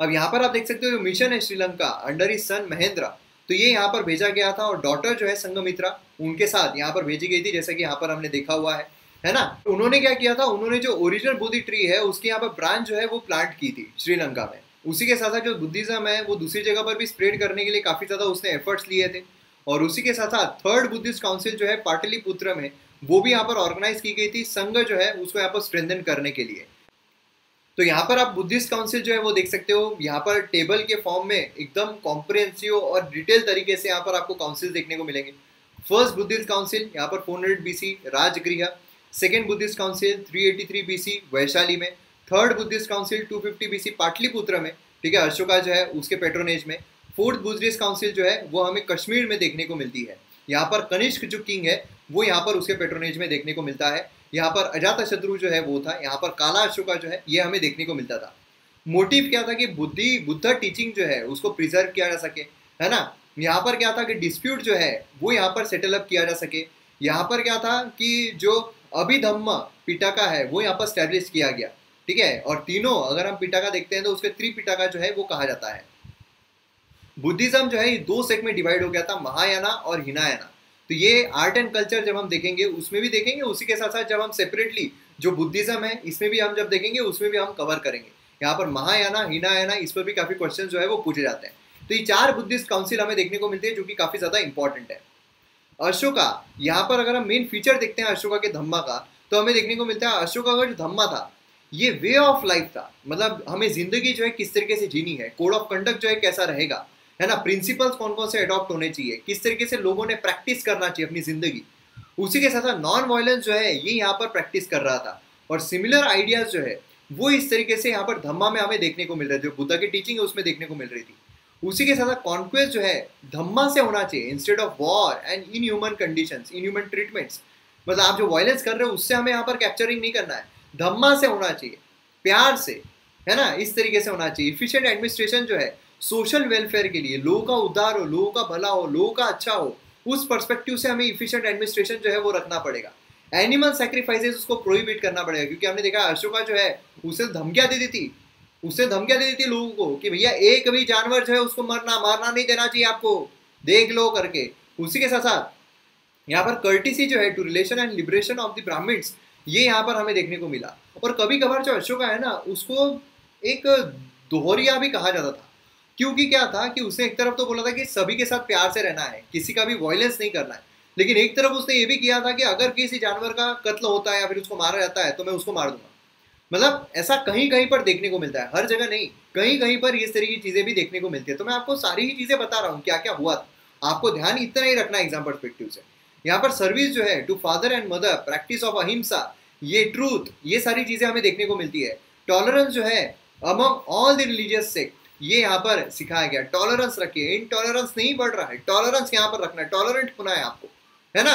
अब यहाँ पर आप देख सकते हो जो मिशन है Sri Lanka under his son Mahendra, तो ये यहाँ पर भेजा गया था, और डॉटर जो है संगमित्रा उनके साथ यहाँ पर भेजी गई थी, जैसा कि यहाँ पर हमने देखा हुआ है है ना। उन्होंने क्या किया था, उन्होंने जो ओरिजिनल बुद्धि ट्री है उसके यहाँ पर ब्रांच जो है वो प्लांट की थी श्रीलंका में। उसी के साथ साथ जो बुद्धिज्म है वो दूसरी जगह पर भी स्प्रेड करने के लिए काफ़ी ज़्यादा उसने एफर्ट्स लिए थे, और उसी के साथ साथ थर्ड बुद्धिस्ट काउंसिल जो है पाटलिपुत्र में वो भी यहाँ पर ऑर्गेनाइज की गई थी, संघ जो है उसको यहाँ पर स्ट्रेंथन करने के लिए। तो यहाँ पर आप बुद्धिस्ट काउंसिल जो है वो देख सकते हो, यहाँ पर टेबल के फॉर्म में एकदम कॉम्प्रिहेंसिव और डिटेल तरीके से यहाँ पर आपको काउंसिल देखने को मिलेंगे। फर्स्ट बुद्धिस्ट काउंसिल यहाँ पर चार सौ BC Rajagriha, second Buddhist council तीन सौ तिरासी बीसी वैशाली में, थर्ड बुद्धिस्ट काउंसिल दो सौ पचास बीसी पाटलिपुत्र में, ठीक है, अशोका जो है उसके पेट्रोनेज में। फोर्थ बुद्धिस्ट काउंसिल जो है वो हमें कश्मीर में देखने को मिलती है, यहाँ पर कनिष्क जो किंग है वो यहाँ पर उसके पेट्रोनेज में देखने को मिलता है। यहाँ पर अजातशत्रु जो है वो था, यहाँ पर काला अशोका जो है ये हमें देखने को मिलता था। मोटिव क्या था कि बुद्धि बुद्धा टीचिंग जो है उसको प्रिजर्व किया जा सके, है ना। यहाँ पर क्या था कि डिस्प्यूट जो है वो यहाँ पर सेटल अप किया जा सके। यहाँ पर क्या था कि जो अभिधम्म पिटाका है वो यहाँ पर स्टैब्लिश किया गया, ठीक है। और तीनों अगर हम पिटाका देखते हैं तो उसके त्रिपिटाका जो है वो कहा जाता है। बुद्धिज्म जो है दो सेक्ट में डिवाइड हो गया था, महायाना और हिनायाना। तो ये आर्ट एंड कल्चर जब हम देखेंगे उसमें भी देखेंगे, उसी के साथ साथ जब हम सेपरेटली जो बुद्धिज्म है इसमें भी हम जब देखेंगे उसमें भी हम कवर करेंगे। यहाँ पर महायाना हिनायाना इस पर भी काफ़ी क्वेश्चन जो है वो पूछे जाते हैं। तो ये चार बुद्धिस्ट काउंसिल हमें देखने को मिलते हैं जो कि काफ़ी ज़्यादा इंपॉर्टेंट है। अशोका, यहाँ पर अगर हम मेन फीचर देखते हैं अशोका के धम्मा का, तो हमें देखने को मिलता है अशोका का जो धम्मा था ये वे ऑफ लाइफ था, मतलब हमें ज़िंदगी जो है किस तरीके से जीनी है, कोड ऑफ कंडक्ट जो है कैसा रहेगा, है ना, प्रिंसिपल्स कौन कौन से अडॉप्ट होने चाहिए, किस तरीके से लोगों ने प्रैक्टिस करना चाहिए अपनी ज़िंदगी। उसी के साथ साथ नॉन वायलेंस जो है ये यहाँ पर प्रैक्टिस कर रहा था, और सिमिलर आइडियाज़ जो है वो इस तरीके से यहाँ पर धम्मा में हमें देखने को मिल रहे थे, जो बुद्धा की टीचिंग है उसमें देखने को मिल रही थी। उसी के साथ साथ कॉन्क्वेस्ट जो है धम्मा से होना चाहिए, instead of war and inhuman conditions, inhuman treatments, मतलब आप जो वायलेंस कर रहे हो उससे हमें यहाँ पर कैप्चरिंग नहीं करना है, धम्मा से होना चाहिए, प्यार से, है ना, इस तरीके से होना चाहिए। इफिशियंट एडमिनिस्ट्रेशन जो है सोशल वेलफेयर के लिए, लोगों का उद्धार हो, लोगों का भला हो, लोगों का अच्छा हो, उस पर्सपेक्टिव से हमें इफिशिएंट एडमिनिस्ट्रेशन जो है वो रखना पड़ेगा। एनिमल सैक्रिफाइसेस उसको प्रोहिबिट करना पड़ेगा, क्योंकि हमने देखा अशोका जो है उसे धमकियाँ दे दी थी उसे धमकियाँ दे दी थी लोगों को कि भैया एक भी जानवर जो है उसको मरना मारना नहीं देना चाहिए, आपको देख लो करके। उसी के साथ साथ यहाँ पर कर्टिसी जो है to relation and liberation of the Brahmins ये यहाँ पर हमें देखने को मिला। और कभी कभार जो अशोका है ना उसको एक दोहरिया भी कहा जाता था, क्योंकि क्या था कि उसने एक तरफ तो बोला था कि सभी के साथ प्यार से रहना है, किसी का भी वायलेंस नहीं करना है, लेकिन एक तरफ उसने ये भी किया था कि अगर किसी जानवर का कत्ल होता है या फिर उसको मारा जाता है तो मैं उसको मार दूंगा। मतलब ऐसा कहीं कहीं पर देखने को मिलता है, हर जगह नहीं, कहीं कहीं पर इस तरह की चीज़ें भी देखने को मिलती है। तो मैं आपको सारी ही चीज़ें बता रहा हूँ क्या क्या हुआ था, आपको ध्यान इतना ही रखना एग्जाम परस्पेक्टिव से। यहाँ पर सर्विस जो है to father and mother, practice of ahimsa, ये ट्रूथ, ये सारी चीज़ें हमें देखने को मिलती है। टॉलरेंस जो है among all the religious sect ये यहाँ पर सिखाया गया, टॉलरेंस रखिए, इनटॉलरेंस नहीं बढ़ रहा है, टॉलरेंस यहाँ पर रखना है, टॉलरेंट होना है आपको, है ना।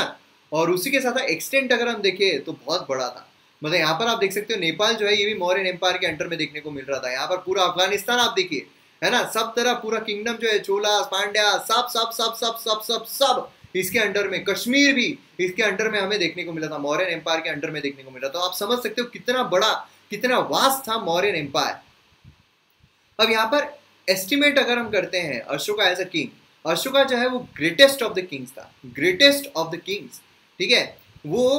और उसी के साथ एक्सटेंट अगर हम देखें तो बहुत बड़ा था। मतलब यहाँ पर आप देख सकते हो नेपाल जो है ये भी मौर्य एम्पायर के अंडर में देखने को मिल रहा था। यहाँ पर पूरा अफगानिस्तान आप देखिए, है ना, सब तरह पूरा किंगडम जो है चोला पांड्या सब सब सब सब सब सब सब इसके अंडर में, कश्मीर भी इसके अंडर में हमें देखने को मिला था, मौर्य एम्पायर के अंडर में देखने को मिला था। तो आप समझ सकते हो कितना बड़ा कितना वास्ट था मौर्य एम्पायर। अब यहाँ पर एस्टिमेट अगर हम करते हैं Ashoka as a king, Ashoka जो है वो ग्रेटेस्ट ऑफ द किंग्स था, ग्रेटेस्ट ऑफ द किंग्स, ठीक है। वो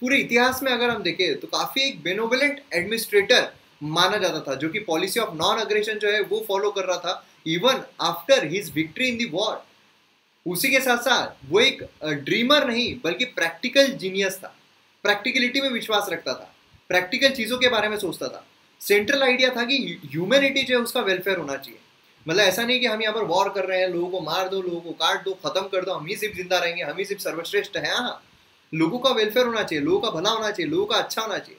पूरे इतिहास में अगर हम देखें तो काफी एक बेनोवेलेंट एडमिनिस्ट्रेटर माना जाता था, जो कि पॉलिसी ऑफ नॉन अग्रेशन जो है वो फॉलो कर रहा था even after his victory in the war. उसी के साथ साथ वो एक ड्रीमर नहीं बल्कि प्रैक्टिकल जीनियस था, प्रैक्टिकलिटी में विश्वास रखता था, प्रैक्टिकल चीज़ों के बारे में सोचता था। सेंट्रल आइडिया था कि ह्यूमैनिटी जो है उसका वेलफेयर होना चाहिए, मतलब ऐसा नहीं कि हम यहाँ पर वॉर कर रहे हैं, लोगों को मार दो, लोगों को काट दो, खत्म कर दो, हम ही सिर्फ जिंदा रहेंगे, हम ही सिर्फ सर्वश्रेष्ठ हैं। हाँ, लोगों का वेलफेयर होना चाहिए, लोगों का भला होना चाहिए, लोगों का अच्छा होना चाहिए।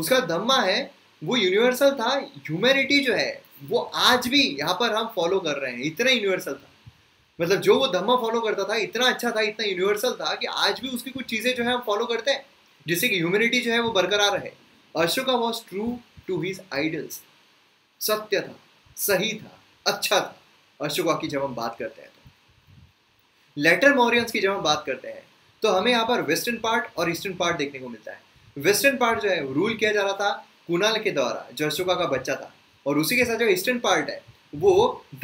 उसका धम्मा है वो यूनिवर्सल था, ह्यूमैनिटी जो है वो आज भी यहाँ पर हम फॉलो कर रहे हैं, इतना यूनिवर्सल था। मतलब जो वो धम्मा फॉलो करता था इतना अच्छा था, इतना यूनिवर्सल था कि आज भी उसकी कुछ चीज़ें जो है हम फॉलो करते हैं जिससे कि ह्यूमैनिटी जो है वो बरकरार रहे। Ashoka was true to his idols, सत्य था, सही था, अच्छा था। अशोका की जब हम बात करते हैं तो लेटर मौर्यंस की जब हम बात करते हैं तो हमें यहाँ पर वेस्टर्न पार्ट और ईस्टर्न पार्ट देखने को मिलता है। वेस्टर्न पार्ट जो है रूल किया जा रहा था कुणाल के द्वारा जो अशोका का बच्चा था, और उसी के साथ जो ईस्टर्न पार्ट है वो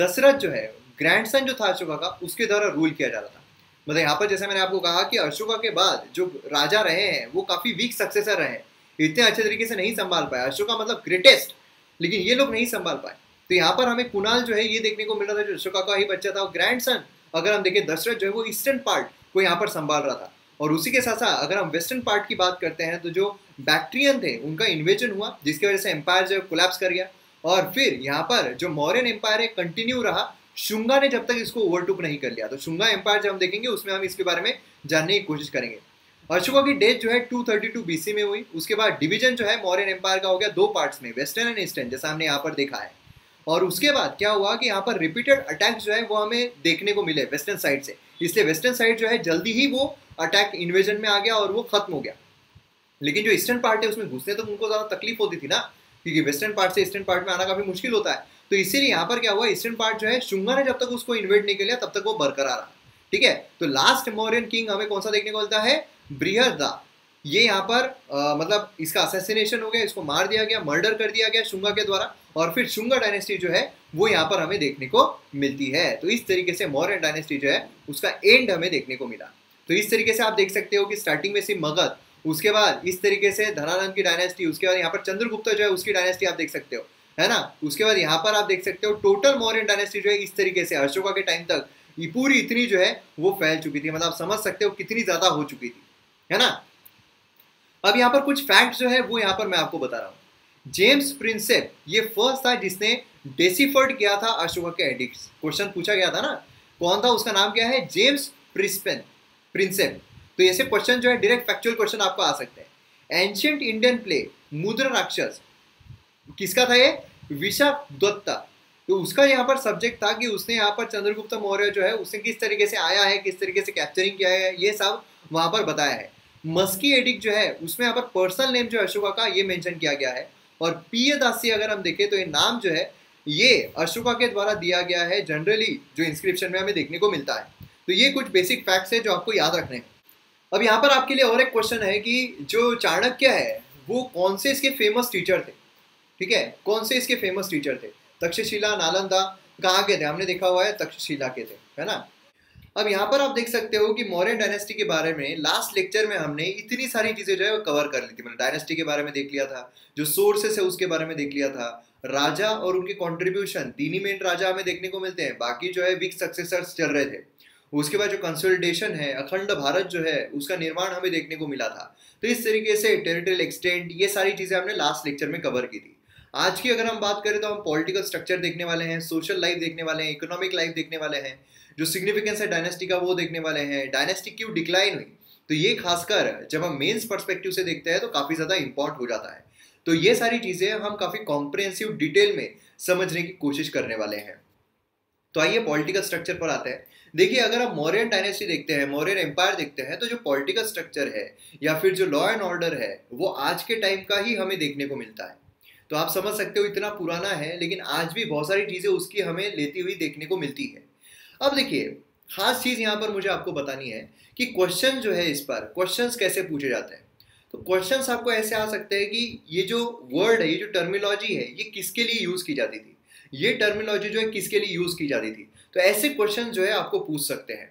दशरथ जो है ग्रैंडसन जो था अशोका का उसके द्वारा रूल किया जा रहा था। मतलब यहाँ पर जैसे मैंने आपको कहा कि अशोका के बाद जो राजा रहे हैं वो काफ़ी वीक सक्सेसर रहे हैं, इतने अच्छे तरीके से नहीं संभाल पाए अशोका, मतलब ग्रेटेस्ट, लेकिन ये लोग नहीं संभाल पाए। तो यहाँ पर हमें कुणाल जो है ये देखने को मिल रहा था जो अशोका का ही बच्चा था, और ग्रैंडसन अगर हम देखें दशरथ जो है वो ईस्टर्न पार्ट को यहाँ पर संभाल रहा था। और उसी के साथ साथ अगर हम वेस्टर्न पार्ट की बात करते हैं तो जो बैक्ट्रियन थे उनका इन्वेजन हुआ जिसकी वजह से एम्पायर जो कोलैप्स कर गया, और फिर यहाँ पर जो मौर्यन एम्पायर है कंटिन्यू रहा, शुंगा ने जब तक इसको ओवरटुक नहीं कर लिया। तो शुंगा एम्पायर जब हम देखेंगे उसमें हम इसके बारे में जानने की कोशिश करेंगे। अशोका की डेथ जो है टू थर्टी टू बीसी में हुई। उसके बाद डिवीजन जो है मौर्यन एम्पायर का हो गया दो पार्ट्स में, वेस्टर्न एंड ईस्टर्न, जैसा हमने यहाँ पर देखा है। और उसके बाद क्या हुआ कि यहाँ पर रिपीटेड अटैक्स जो है वो हमें देखने को मिले वेस्टर्न साइड से, इसलिए वेस्टर्न साइड जो है जल्दी ही वो अटैक इन्वेजन में आ गया और वो खत्म हो गया। लेकिन जो ईस्टर्न पार्ट है उसमें घुसने तो उनको ज़्यादा तकलीफ होती थी ना, क्योंकि वेस्टर्न पार्ट से ईस्टर्न पार्ट में आना काफ़ी मुश्किल होता है। तो इसीलिए यहाँ पर क्या हुआ, ईस्टर्न पार्ट जो है शुंगा ने जब तक उसको इन्वेट नहीं कर लिया तब तक वो बरकरार रहा, ठीक है। तो लास्ट मौर्यन किंग हमें कौन सा देखने को मिलता है, बृहद्रथ। ये यहाँ पर आ, मतलब इसका असैसिनेशन हो गया, इसको मार दिया गया, मर्डर कर दिया गया शुंगा के द्वारा, और फिर शुंगा डायनेस्टी जो है वो यहाँ पर हमें देखने को मिलती है। तो इस तरीके से मौर्यन डायनेस्टी जो है उसका एंड हमें देखने को मिला। तो इस तरीके से आप देख सकते हो कि स्टार्टिंग में से मगध, उसके बाद इस तरीके से धनानंद की डायनेस्टी, उसके बाद यहाँ पर चंद्रगुप्त जो है उसकी डायनेस्टी आप देख सकते हो, है ना। उसके बाद यहाँ पर आप देख सकते हो टोटल मौर्यन डायनेस्टी जो है इस तरीके से अशोका के टाइम तक ये पूरी इतनी जो है वो फैल चुकी थी, मतलब आप समझ सकते हो कितनी ज़्यादा हो चुकी थी, है ना। अब यहाँ पर कुछ फैक्ट्स जो है वो यहाँ पर मैं आपको बता रहा हूँ। जेम्स प्रिंसेप ये फर्स्ट था जिसने डेसीफर्ड किया था अशोका के एडिक्ट्स। क्वेश्चन पूछा गया था ना कौन था, उसका नाम क्या है, जेम्स प्रिस्पेन प्रिंसेप। तो ऐसे क्वेश्चन जो है डायरेक्ट फैक्चुअल क्वेश्चन आपको आ सकते हैं। एंशियंट इंडियन प्ले मुद्रा राक्षस किसका था, ये विशाखदत्त। तो उसका यहाँ पर सब्जेक्ट था कि उसने यहाँ पर चंद्रगुप्त मौर्य जो है उसने किस तरीके से आया है, किस तरीके से कैप्चरिंग किया है, ये सब वहाँ पर बताया है। मस्की एडिक्ट जो है उसमें यहाँ पर पर्सनल नेम जो है अशोका का ये मेंशन किया गया है। और पियादासी अगर हम देखें तो ये नाम जो है ये अशोका के द्वारा दिया गया है, जनरली जो इंस्क्रिप्शन में हमें देखने को मिलता है। तो ये कुछ बेसिक फैक्ट्स है जो आपको याद रखने हैं। अब यहाँ पर आपके लिए और एक क्वेश्चन है कि जो चाणक्य है वो कौन से इसके फेमस टीचर थे, ठीक है, कौन से इसके फेमस टीचर थे। तक्षशिला, नालंदा कहाँ के थे, हमने देखा हुआ है तक्षशिला के थे, है ना। अब यहाँ पर आप देख सकते हो कि मौर्य डायनेस्टी के बारे में लास्ट लेक्चर में हमने इतनी सारी चीज़ें जो है वो कवर कर ली थी। मतलब डायनेस्टी के बारे में देख लिया था, जो सोर्सेस है उसके बारे में देख लिया था, राजा और उनके कंट्रीब्यूशन, तीन ही मेन राजा हमें देखने को मिलते हैं, बाकी जो है वीक सक्सेसर्स चल रहे थे। उसके बाद जो कंसोलिडेशन है, अखंड भारत जो है उसका निर्माण हमें देखने को मिला था। तो इस तरीके से टेरिटोरियल एक्सटेंट, ये सारी चीज़ें हमने लास्ट लेक्चर में कवर की थी। आज की अगर हम बात करें तो हम पॉलिटिकल स्ट्रक्चर देखने वाले हैं, सोशल लाइफ देखने वाले हैं, इकोनॉमिक लाइफ देखने वाले हैं, जो सिग्निफिकेंस है डायनेस्टी का वो देखने वाले हैं, डायनेस्टी क्यों डिक्लाइन हुई। तो ये खासकर जब हम मेंस पर्सपेक्टिव से देखते हैं तो काफ़ी ज़्यादा इम्पॉर्टेंट हो जाता है। तो ये सारी चीज़ें हम काफ़ी कॉम्प्रिहेंसिव डिटेल में समझने की कोशिश करने वाले हैं। तो आइए पॉलिटिकल स्ट्रक्चर पर आते हैं। देखिए, अगर आप मौर्य डायनेस्टी देखते हैं, मौर्य एम्पायर देखते हैं, तो जो पॉलिटिकल स्ट्रक्चर है या फिर जो लॉ एंड ऑर्डर है वो आज के टाइम का ही हमें देखने को मिलता है। तो आप समझ सकते हो इतना पुराना है, लेकिन आज भी बहुत सारी चीज़ें उसकी हमें लेती हुई देखने को मिलती है। अब देखिए, खास चीज़ यहाँ पर मुझे आपको बतानी है कि क्वेश्चन जो है इस पर क्वेश्चंस कैसे पूछे जाते हैं। तो क्वेश्चंस आपको ऐसे आ सकते हैं कि ये जो वर्ड है, ये जो टर्मिनोलॉजी है, ये किसके लिए यूज़ की जाती थी, ये टर्मिनोलॉजी जो है किसके लिए यूज़ की जाती थी। तो ऐसे क्वेश्चन जो है आपको पूछ सकते हैं।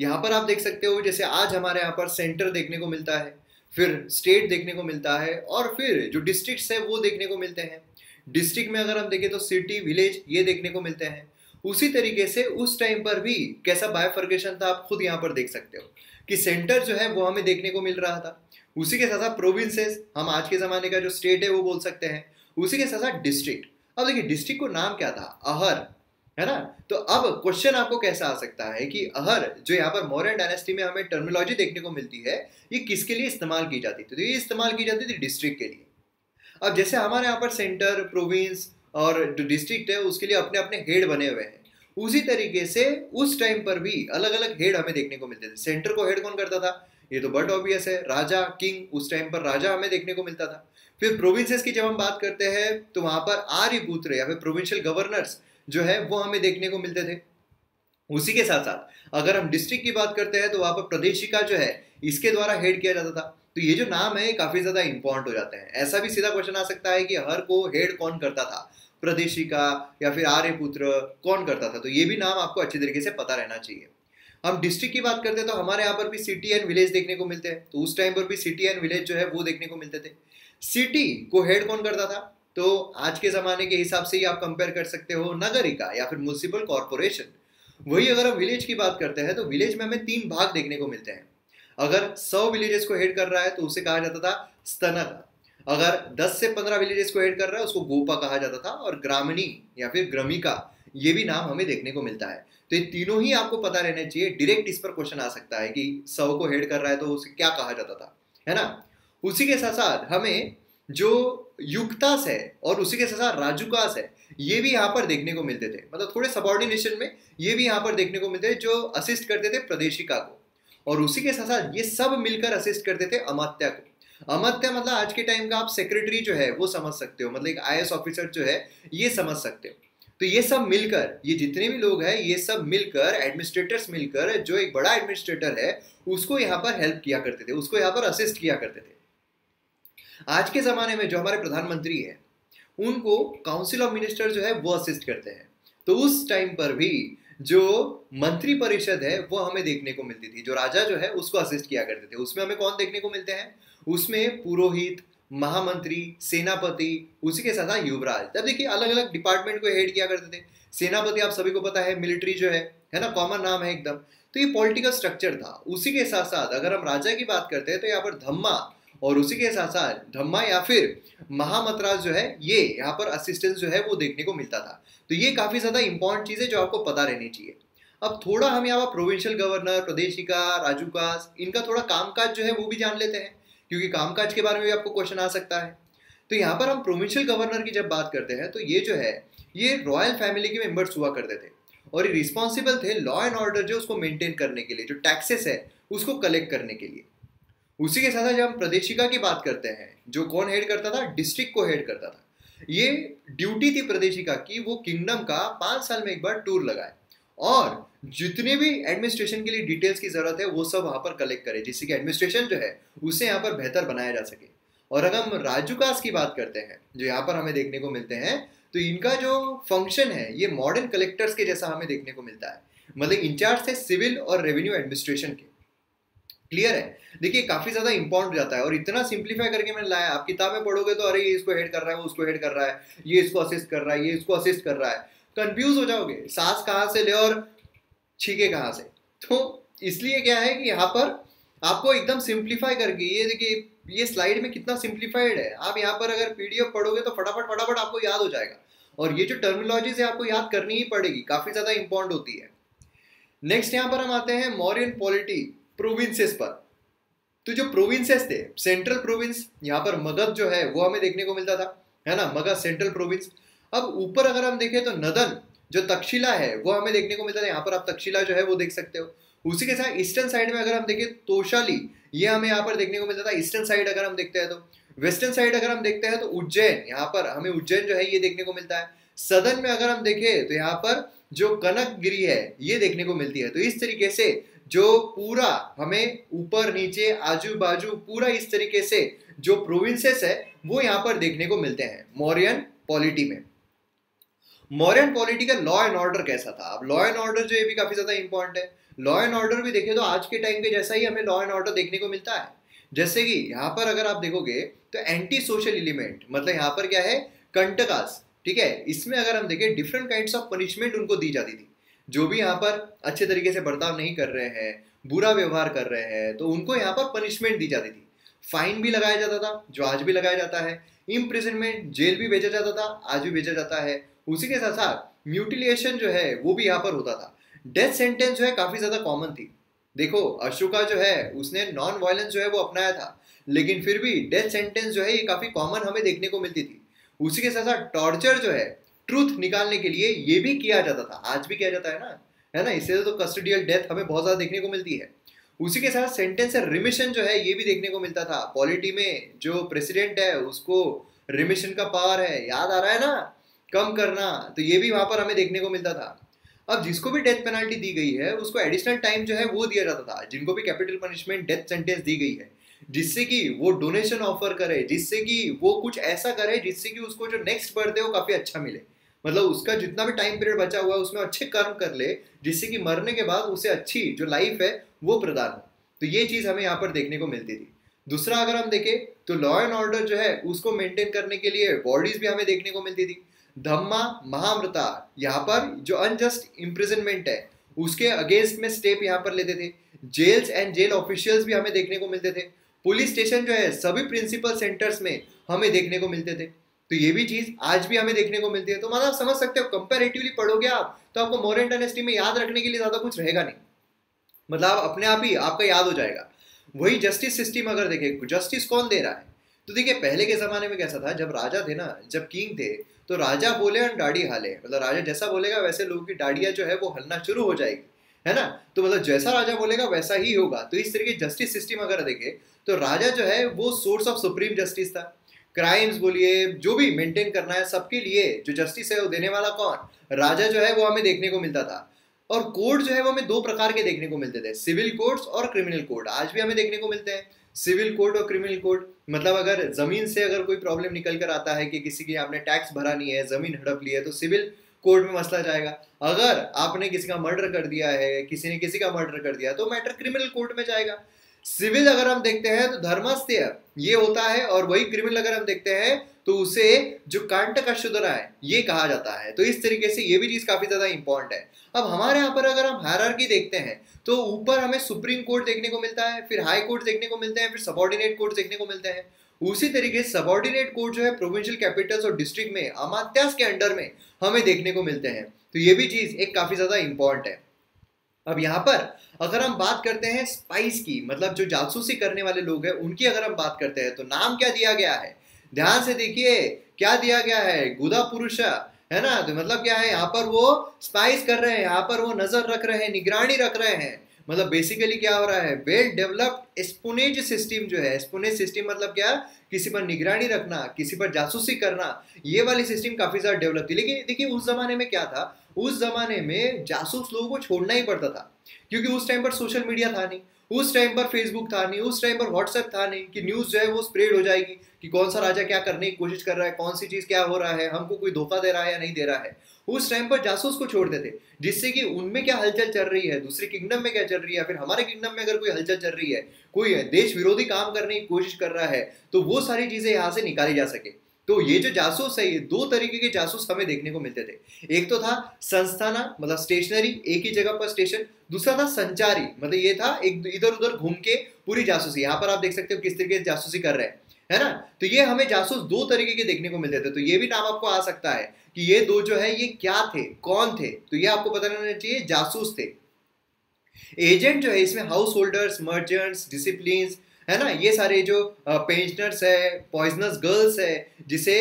यहाँ पर आप देख सकते हो जैसे आज हमारे यहाँ पर सेंटर देखने को मिलता है, फिर स्टेट देखने को मिलता है, और फिर जो डिस्ट्रिक्ट्स है वो देखने को मिलते हैं। डिस्ट्रिक्ट में अगर हम देखें तो सिटी, विलेज ये देखने को मिलते हैं। उसी तरीके से उस टाइम पर भी कैसा बायफर्केशन था आप खुद यहाँ पर देख सकते हो कि सेंटर जो है वो हमें देखने को मिल रहा था। उसी के साथ साथ प्रोविंसेस, हम आज के ज़माने का जो स्टेट है वो बोल सकते हैं, उसी के साथ साथ डिस्ट्रिक्ट। अब देखिए, डिस्ट्रिक्ट को नाम क्या था, अहर, है ना। तो अब क्वेश्चन आपको कैसा आ सकता है कि अहर जो यहाँ पर मौर्य डायनेस्टी में हमें टर्मिनोलॉजी देखने को मिलती है, ये किसके लिए इस्तेमाल की जाती थी। तो ये इस्तेमाल की जाती थी डिस्ट्रिक्ट के लिए। अब जैसे हमारे यहाँ पर सेंटर, प्रोविंस और जो डिस्ट्रिक्ट है उसके लिए अपने अपने हेड बने हुए हैं, उसी तरीके से उस टाइम पर भी अलग अलग हेड हमें देखने को मिलते थे। सेंटर को हेड कौन करता था, ये तो बट ऑब्वियस है, राजा, किंग। उस टाइम पर राजा हमें देखने को मिलता था। फिर प्रोविंसेस की जब हम बात करते हैं तो वहाँ पर आर्यपुत्र या फिर प्रोविंशियल गवर्नर्स जो है वो हमें देखने को मिलते थे। उसी के साथ साथ अगर हम डिस्ट्रिक्ट की बात करते हैं तो वहाँ पर प्रदेशिका जो है इसके द्वारा हेड किया जाता था। तो ये जो नाम है काफ़ी ज़्यादा इंपॉर्टेंट हो जाते हैं। ऐसा भी सीधा क्वेश्चन आ सकता है कि हर को हेड कौन करता था, प्रदेशिका या फिर आर्यपुत्र कौन करता था। तो ये भी नाम आपको अच्छी तरीके से पता रहना चाहिए। हम डिस्ट्रिक्ट की बात करते हैं तो हमारे यहाँ पर भी सिटी एंड विलेज देखने को मिलते हैं। तो उस टाइम पर भी सिटी एंड विलेज जो है वो देखने को मिलते थे। सिटी को हेड कौन करता था, तो आज के ज़माने के हिसाब से ही आप कंपेयर कर सकते हो, नगरिका या फिर म्यूनिसिपल कॉरपोरेशन। वही अगर हम विलेज की बात करते हैं तो विलेज में हमें तीन भाग देखने को मिलते हैं। अगर सौ विलेजेस को हेड कर रहा है तो उसे कहा जाता था स्तनक। अगर दस से पंद्रह विलेजेस को हेड कर रहा है उसको गोपा कहा जाता था, और ग्रामीणी या फिर ग्रामिका ये भी नाम हमें देखने को मिलता है। तो ये तीनों ही आपको पता रहना चाहिए। डायरेक्ट इस पर क्वेश्चन आ सकता है कि सौ को हेड कर रहा है तो उसे क्या कहा जाता था, है ना। उसी के साथ साथ हमें जो युक्तास है और उसी के साथ साथ राजुकास है ये भी यहाँ पर देखने को मिलते थे। मतलब थोड़े सबऑर्डिनेशन में ये भी यहाँ पर देखने को मिलते थे जो असिस्ट करते थे प्रदेशिका को, और उसी के साथ साथ ये सब मिलकर असिस्ट करते थे अमात्या को। अमात्य मतलब आज के टाइम का आप सेक्रेटरी जो है वो समझ सकते हो, मतलब एक आईएएस ऑफिसर जो है ये समझ सकते हो। तो ये सब मिलकर, ये जितने भी लोग हैं ये सब मिलकर, एडमिनिस्ट्रेटर्स मिलकर, जो एक बड़ा एडमिनिस्ट्रेटर है उसको यहाँ पर हेल्प किया करते थे, उसको यहाँ पर असिस्ट किया करते थे। आज के ज़माने में जो हमारे प्रधानमंत्री हैं उनको काउंसिल ऑफ मिनिस्टर जो है वो असिस्ट करते हैं। तो उस टाइम पर भी जो मंत्री परिषद है वो हमें देखने को मिलती थी, जो राजा जो है उसको असिस्ट किया करते थे। उसमें हमें कौन देखने को मिलते हैं, उसमें पुरोहित, महामंत्री, सेनापति, उसी के साथ साथ युवराज। तब देखिए अलग अलग डिपार्टमेंट को हेड किया करते थे। सेनापति आप सभी को पता है, मिलिट्री जो है, है ना, कॉमन नाम है एकदम। तो ये पॉलिटिकल स्ट्रक्चर था। उसी के साथ साथ अगर हम राजा की बात करते हैं तो यहाँ पर धम्मा, और उसी के साथ साथ धम्मा या फिर महामतराज जो है ये यहाँ पर असिस्टेंस जो है वो देखने को मिलता था। तो ये काफ़ी ज़्यादा इंपॉर्टेंट चीज़ है जो आपको पता रहनी चाहिए। अब थोड़ा हम यहाँ पर प्रोविंशियल गवर्नर, प्रदेशिका, राजुकास, इनका थोड़ा कामकाज जो है वो भी जान लेते हैं, क्योंकि कामकाज के बारे में भी आपको क्वेश्चन आ सकता है। तो यहाँ पर हम प्रोविंशियल गवर्नर की जब बात करते हैं तो ये जो है ये रॉयल फैमिली के मेंबर्स हुआ करते थे, और ये रिस्पॉन्सिबल थे लॉ एंड ऑर्डर जो उसको मेंटेन करने के लिए, जो टैक्सेस है उसको कलेक्ट करने के लिए। उसी के साथ साथ जब हम प्रदेशिका की बात करते हैं, जो कौन हेड करता था, डिस्ट्रिक्ट को हेड करता था। ये ड्यूटी थी प्रदेशिका की, वो किंगडम का पाँच साल में एक बार टूर लगाए और जितने भी एडमिनिस्ट्रेशन के लिए डिटेल्स की ज़रूरत है वो सब वहाँ पर कलेक्ट करें, जिससे कि एडमिनिस्ट्रेशन जो है उसे यहाँ पर बेहतर बनाया जा सके। और अगर हम राजुकास की बात करते हैं जो यहाँ पर हमें देखने को मिलते हैं, तो इनका जो फंक्शन है ये मॉडर्न कलेक्टर्स के जैसा हमें देखने को मिलता है, मतलब इंचार्ज है सिविल और रेवेन्यू एडमिनिस्ट्रेशन के। क्लियर है। देखिए काफ़ी ज़्यादा इंपॉर्टेंट जाता है, और इतना सिंप्लीफाई करके मैंने लाया। आप किताबें पढ़ोगे तो अरे ये इसको हेड कर रहा है, वो उसको हेड कर रहा है, ये इसको असिस्ट कर रहा है, ये इसको असिस्ट कर रहा है, कंफ्यूज हो जाओगे, सांस कहाँ से ले और छीके कहाँ से। तो इसलिए क्या है कि यहाँ पर आपको एकदम सिंप्लीफाई करके, ये देखिए ये स्लाइड में कितना सिंप्लीफाइड है। आप यहाँ पर अगर पी डी एफ पढ़ोगे तो फटाफट फटाफट आपको याद हो जाएगा, और ये जो टर्मिनोलॉजीज है आपको याद करनी ही पड़ेगी, काफ़ी ज़्यादा इंपॉर्टेंट होती है। नेक्स्ट यहाँ पर हम आते हैं मौर्यन पॉलिटी, प्रोविंसेस पर। तो जो प्रोविंसेस थे, सेंट्रल प्रोविंस यहाँ पर मगध जो है वो हमें देखने को मिलता था, है ना, मगध सेंट्रल प्रोविंस। अब ऊपर अगर हम देखें तो नदन जो तक्षशिला है वो हमें देखने को मिलता है। यहाँ पर आप तक्षशिला जो है वो देख सकते हो। उसी के साथ ईस्टर्न साइड में अगर हम देखें तोशाली, ये हमें यहाँ पर देखने को मिलता था ईस्टर्न साइड अगर हम देखते हैं तो। वेस्टर्न साइड अगर हम देखते हैं तो उज्जैन, यहाँ पर हमें उज्जैन जो है ये देखने को मिलता है। सदर्न में अगर हम देखें तो यहाँ पर जो कनकगिरी है ये देखने को मिलती है। तो इस तरीके से जो पूरा हमें ऊपर नीचे आजू बाजू पूरा इस तरीके से जो प्रोविंसेस है वो यहाँ पर देखने को मिलते हैं मौर्यन पॉलिटी में। मौर्यन पॉलिटी का लॉ एंड ऑर्डर कैसा था? अब लॉ एंड ऑर्डर जो ये भी काफी ज्यादा इंपॉर्टेंट है। लॉ एंड ऑर्डर भी देखें तो आज के टाइम पे जैसा ही हमें लॉ एंड ऑर्डर देखने को मिलता है, जैसे कि यहाँ पर अगर आप देखोगे तो एंटी सोशल एलिमेंट, मतलब यहाँ पर क्या है कंटकास, ठीक है। इसमें अगर हम देखें डिफरेंट काइंड्स ऑफ पनिशमेंट उनको दी जाती थी। जो भी यहाँ पर अच्छे तरीके से बर्ताव नहीं कर रहे हैं, बुरा व्यवहार कर रहे हैं, तो उनको यहाँ पर पनिशमेंट दी जाती थी। फाइन भी लगाया जाता था जो आज भी लगाया जाता है, इम्प्रिजनमेंट जेल भी भेजा जाता था आज भी भेजा जाता है। उसी के साथ साथ म्यूटिलेशन जो है वो भी यहाँ पर होता था। डेथ सेंटेंस जो है काफ़ी ज़्यादा कॉमन थी। देखो अशोका जो है उसने नॉन वायलेंस जो है वो अपनाया था, लेकिन फिर भी डेथ सेंटेंस जो है ये काफ़ी कॉमन हमें देखने को मिलती थी। उसी के साथ साथ टॉर्चर जो है ट्रूथ निकालने के लिए ये भी किया जाता था, आज भी किया जाता है ना, है ना। इससे तो कस्टोडियल डेथ हमें बहुत ज़्यादा देखने को मिलती है। उसी के साथ सेंटेंस है रिमिशन जो है ये भी देखने को मिलता था। पॉलिटी में जो प्रेसिडेंट है उसको रिमिशन का पावर है, याद आ रहा है ना, कम करना, तो ये भी वहाँ पर हमें देखने को मिलता था। अब जिसको भी डेथ पेनाल्टी दी गई है उसको एडिशनल टाइम जो है वो दिया जाता था। जिनको भी कैपिटल पनिशमेंट डेथ सेंटेंस दी गई है, जिससे कि वो डोनेशन ऑफर करे, जिससे कि वो कुछ ऐसा करे जिससे कि उसको जो नेक्स्ट बर्थडे वो काफ़ी अच्छा मिले, मतलब उसका जितना भी टाइम पीरियड बचा हुआ है उसमें अच्छे कर्म कर ले जिससे कि मरने के बाद उसे अच्छी जो लाइफ है वो प्रदान हो। तो ये चीज़ हमें यहाँ पर देखने को मिलती थी। दूसरा अगर हम देखें तो लॉ एंड ऑर्डर जो है उसको मेंटेन करने के लिए बॉडीज भी हमें देखने को मिलती थी। धम्मा महामृता, यहाँ पर जो अनजस्ट इम्प्रिजनमेंट है उसके अगेंस्ट में स्टेप यहाँ पर लेते थे। जेल्स एंड जेल ऑफिशियल्स भी हमें देखने को मिलते थे। पुलिस स्टेशन जो है सभी प्रिंसिपल सेंटर्स में हमें देखने को मिलते थे। तो ये भी चीज़ आज भी हमें देखने को मिलती है। तो मतलब आप समझ सकते हो कंपैरेटिवली पढ़ोगे आप तो आपको मौर्य डायनेस्टी में याद रखने के लिए ज़्यादा कुछ रहेगा नहीं, मतलब आप अपने आप ही आपका याद हो जाएगा। वही जस्टिस सिस्टम अगर देखें, जस्टिस कौन दे रहा है, तो देखिए पहले के ज़माने में कैसा था, जब राजा थे ना, जब किंग थे, तो राजा बोले और दाढ़ी हाले, मतलब राजा जैसा बोलेगा वैसे लोगों की दाढ़ियाँ जो है वो हलना शुरू हो जाएगी, है ना। तो मतलब जैसा राजा बोलेगा वैसा ही होगा। तो इस तरीके जस्टिस सिस्टम अगर देखें तो राजा जो है वो सोर्स ऑफ सुप्रीम जस्टिस था। क्राइम्स बोलिए जो भी मेंटेन करना है सबके लिए जो जस्टिस है वो देने वाला कौन, राजा जो है वो हमें देखने को मिलता था। और कोड जो है वो हमें दो प्रकार के देखने को मिलते थे, सिविल कोड्स और क्रिमिनल कोड, आज भी हमें देखने को मिलते हैं। सिविल कोड और क्रिमिनल कोड मतलब अगर ज़मीन से अगर कोई प्रॉब्लम निकल कर आता है कि किसी की आपने टैक्स भरा नहीं है, ज़मीन हड़प ली है, तो सिविल कोर्ट में मसला जाएगा। अगर आपने किसी का मर्डर कर दिया है, किसी ने किसी का मर्डर कर दिया, तो मैटर क्रिमिनल कोर्ट में जाएगा। सिविल अगर हम देखते हैं तो धर्मास्त्य ये होता है, और वही क्रिमिनल अगर हम देखते हैं तो उसे जो कांट का शुद्धना है ये कहा जाता है। तो इस तरीके से ये भी चीज़ काफ़ी ज़्यादा इंपॉर्टेंट है। अब हमारे यहाँ पर अगर हम हायरार्की देखते हैं तो ऊपर हमें सुप्रीम कोर्ट देखने को मिलता है, फिर हाई कोर्ट देखने को मिलते हैं, फिर सबॉर्डिनेट कोर्ट देखने को मिलते हैं। उसी तरीके से सबॉर्डिनेट कोर्ट जो है प्रोविंशियल कैपिटल्स और डिस्ट्रिक्ट में अमात्यास के अंडर में हमें देखने को मिलते हैं। तो ये भी चीज़ एक काफ़ी ज़्यादा इम्पॉर्टेंट है। अब यहाँ पर अगर हम बात करते हैं स्पाइस की, मतलब जो जासूसी करने वाले लोग हैं उनकी अगर हम बात करते हैं तो नाम क्या दिया गया है, ध्यान से देखिए क्या दिया गया है, गुदा पुरुषा, है ना। तो मतलब क्या है, यहाँ पर वो स्पाइस कर रहे हैं, यहाँ पर वो नजर रख रहे हैं, निगरानी रख रहे हैं। मतलब बेसिकली क्या हो रहा है, वेल डेवलप्ड एस्पोनेज सिस्टम जो है, एस्पोनेज सिस्टम मतलब क्या, किसी पर निगरानी रखना, किसी पर जासूसी करना, ये वाली सिस्टम काफ़ी ज़्यादा डेवलप थी। लेकिन देखिए उस ज़माने में क्या था, उस ज़माने में जासूस लोगों को छोड़ना ही पड़ता था, क्योंकि उस टाइम पर सोशल मीडिया था नहीं, उस टाइम पर फेसबुक था नहीं, उस टाइम पर व्हाट्सएप था नहीं कि न्यूज़ जो है वो स्प्रेड हो जाएगी कि कौन सा राजा क्या करने की कोशिश कर रहा है, कौन सी चीज़ क्या हो रहा है, हमको कोई धोखा दे रहा है या नहीं दे रहा है। उस टाइम पर जासूस को छोड़ते थे, जिससे कि उनमें क्या हलचल चल रही है, दूसरे किंगडम में क्या चल रही है, फिर हमारे किंगडम में अगर कोई हलचल चल रही है, कोई देश विरोधी काम करने की कोशिश कर रहा है, तो वो सारी चीज़ें यहाँ से निकाली जा सके। तो ये जो जासूस है, ये दो तरीके के जासूस हमें देखने को मिलते थे। एक तो था संस्थाना, मतलब स्टेशनरी, एक ही जगह पर स्टेशन। दूसरा था संचारी, मतलब ये था एक इधर उधर घूम के पूरी जासूसी। यहाँ पर आप देख सकते हो किस तरीके से जासूसी कर रहे हैं, है ना। तो ये हमें जासूस दो तरीके के देखने को मिलते थे। तो ये भी नाम आपको आ सकता है कि ये दो जो है ये क्या थे, कौन थे, तो ये आपको पता रहना चाहिए, जासूस थे। एजेंट जो है इसमें हाउस होल्डर्स, मर्चेंट्स, डिसिप्लिन, है ना, ये सारे जो पेंशनर्स है, पॉइजनस गर्ल्स है, जिसे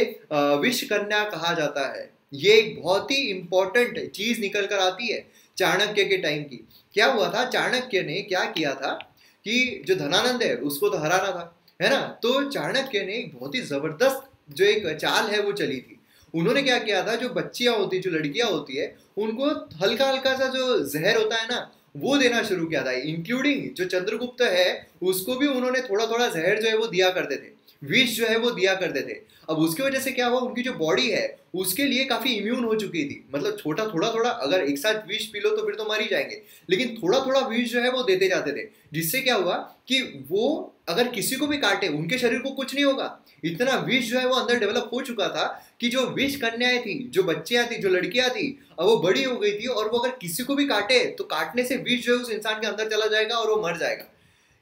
विष कन्या कहा जाता है, ये एक बहुत ही इंपॉर्टेंट चीज निकल कर आती है चाणक्य के टाइम की। क्या हुआ था, चाणक्य ने क्या किया था कि जो धनानंद है उसको तो हराना था, है ना। तो चाणक्य ने एक बहुत ही जबरदस्त जो एक चाल है वो चली थी। उन्होंने क्या किया था, जो बच्चियां होती है, जो लड़कियां होती है, उनको हल्का हल्का सा जो जहर होता है ना वो देना शुरू किया था। इंक्लूडिंग जो चंद्रगुप्त है उसको भी उन्होंने थोड़ा थोड़ा जहर जो है वो दिया करते थे, विष जो है वो दिया करते थे। अब उसकी वजह से क्या हुआ, उनकी जो बॉडी है उसके लिए काफी इम्यून हो चुकी थी। मतलब छोटा थोड़ा थोड़ा, अगर एक साथ विष पी लो तो फिर तो मर ही जाएंगे, लेकिन थोड़ा थोड़ा विष जो है वो देते जाते थे, जिससे क्या हुआ कि वो अगर किसी को भी काटे उनके शरीर को कुछ नहीं होगा। इतना विष जो है वो अंदर डेवलप हो चुका था कि जो विष कन्याएं थी, जो बच्चियां थी, जो लड़कियां थी, अब वो बड़ी हो गई थी और वो अगर किसी को भी काटे तो काटने से विष जो है उस इंसान के अंदर चला जाएगा और वो मर जाएगा।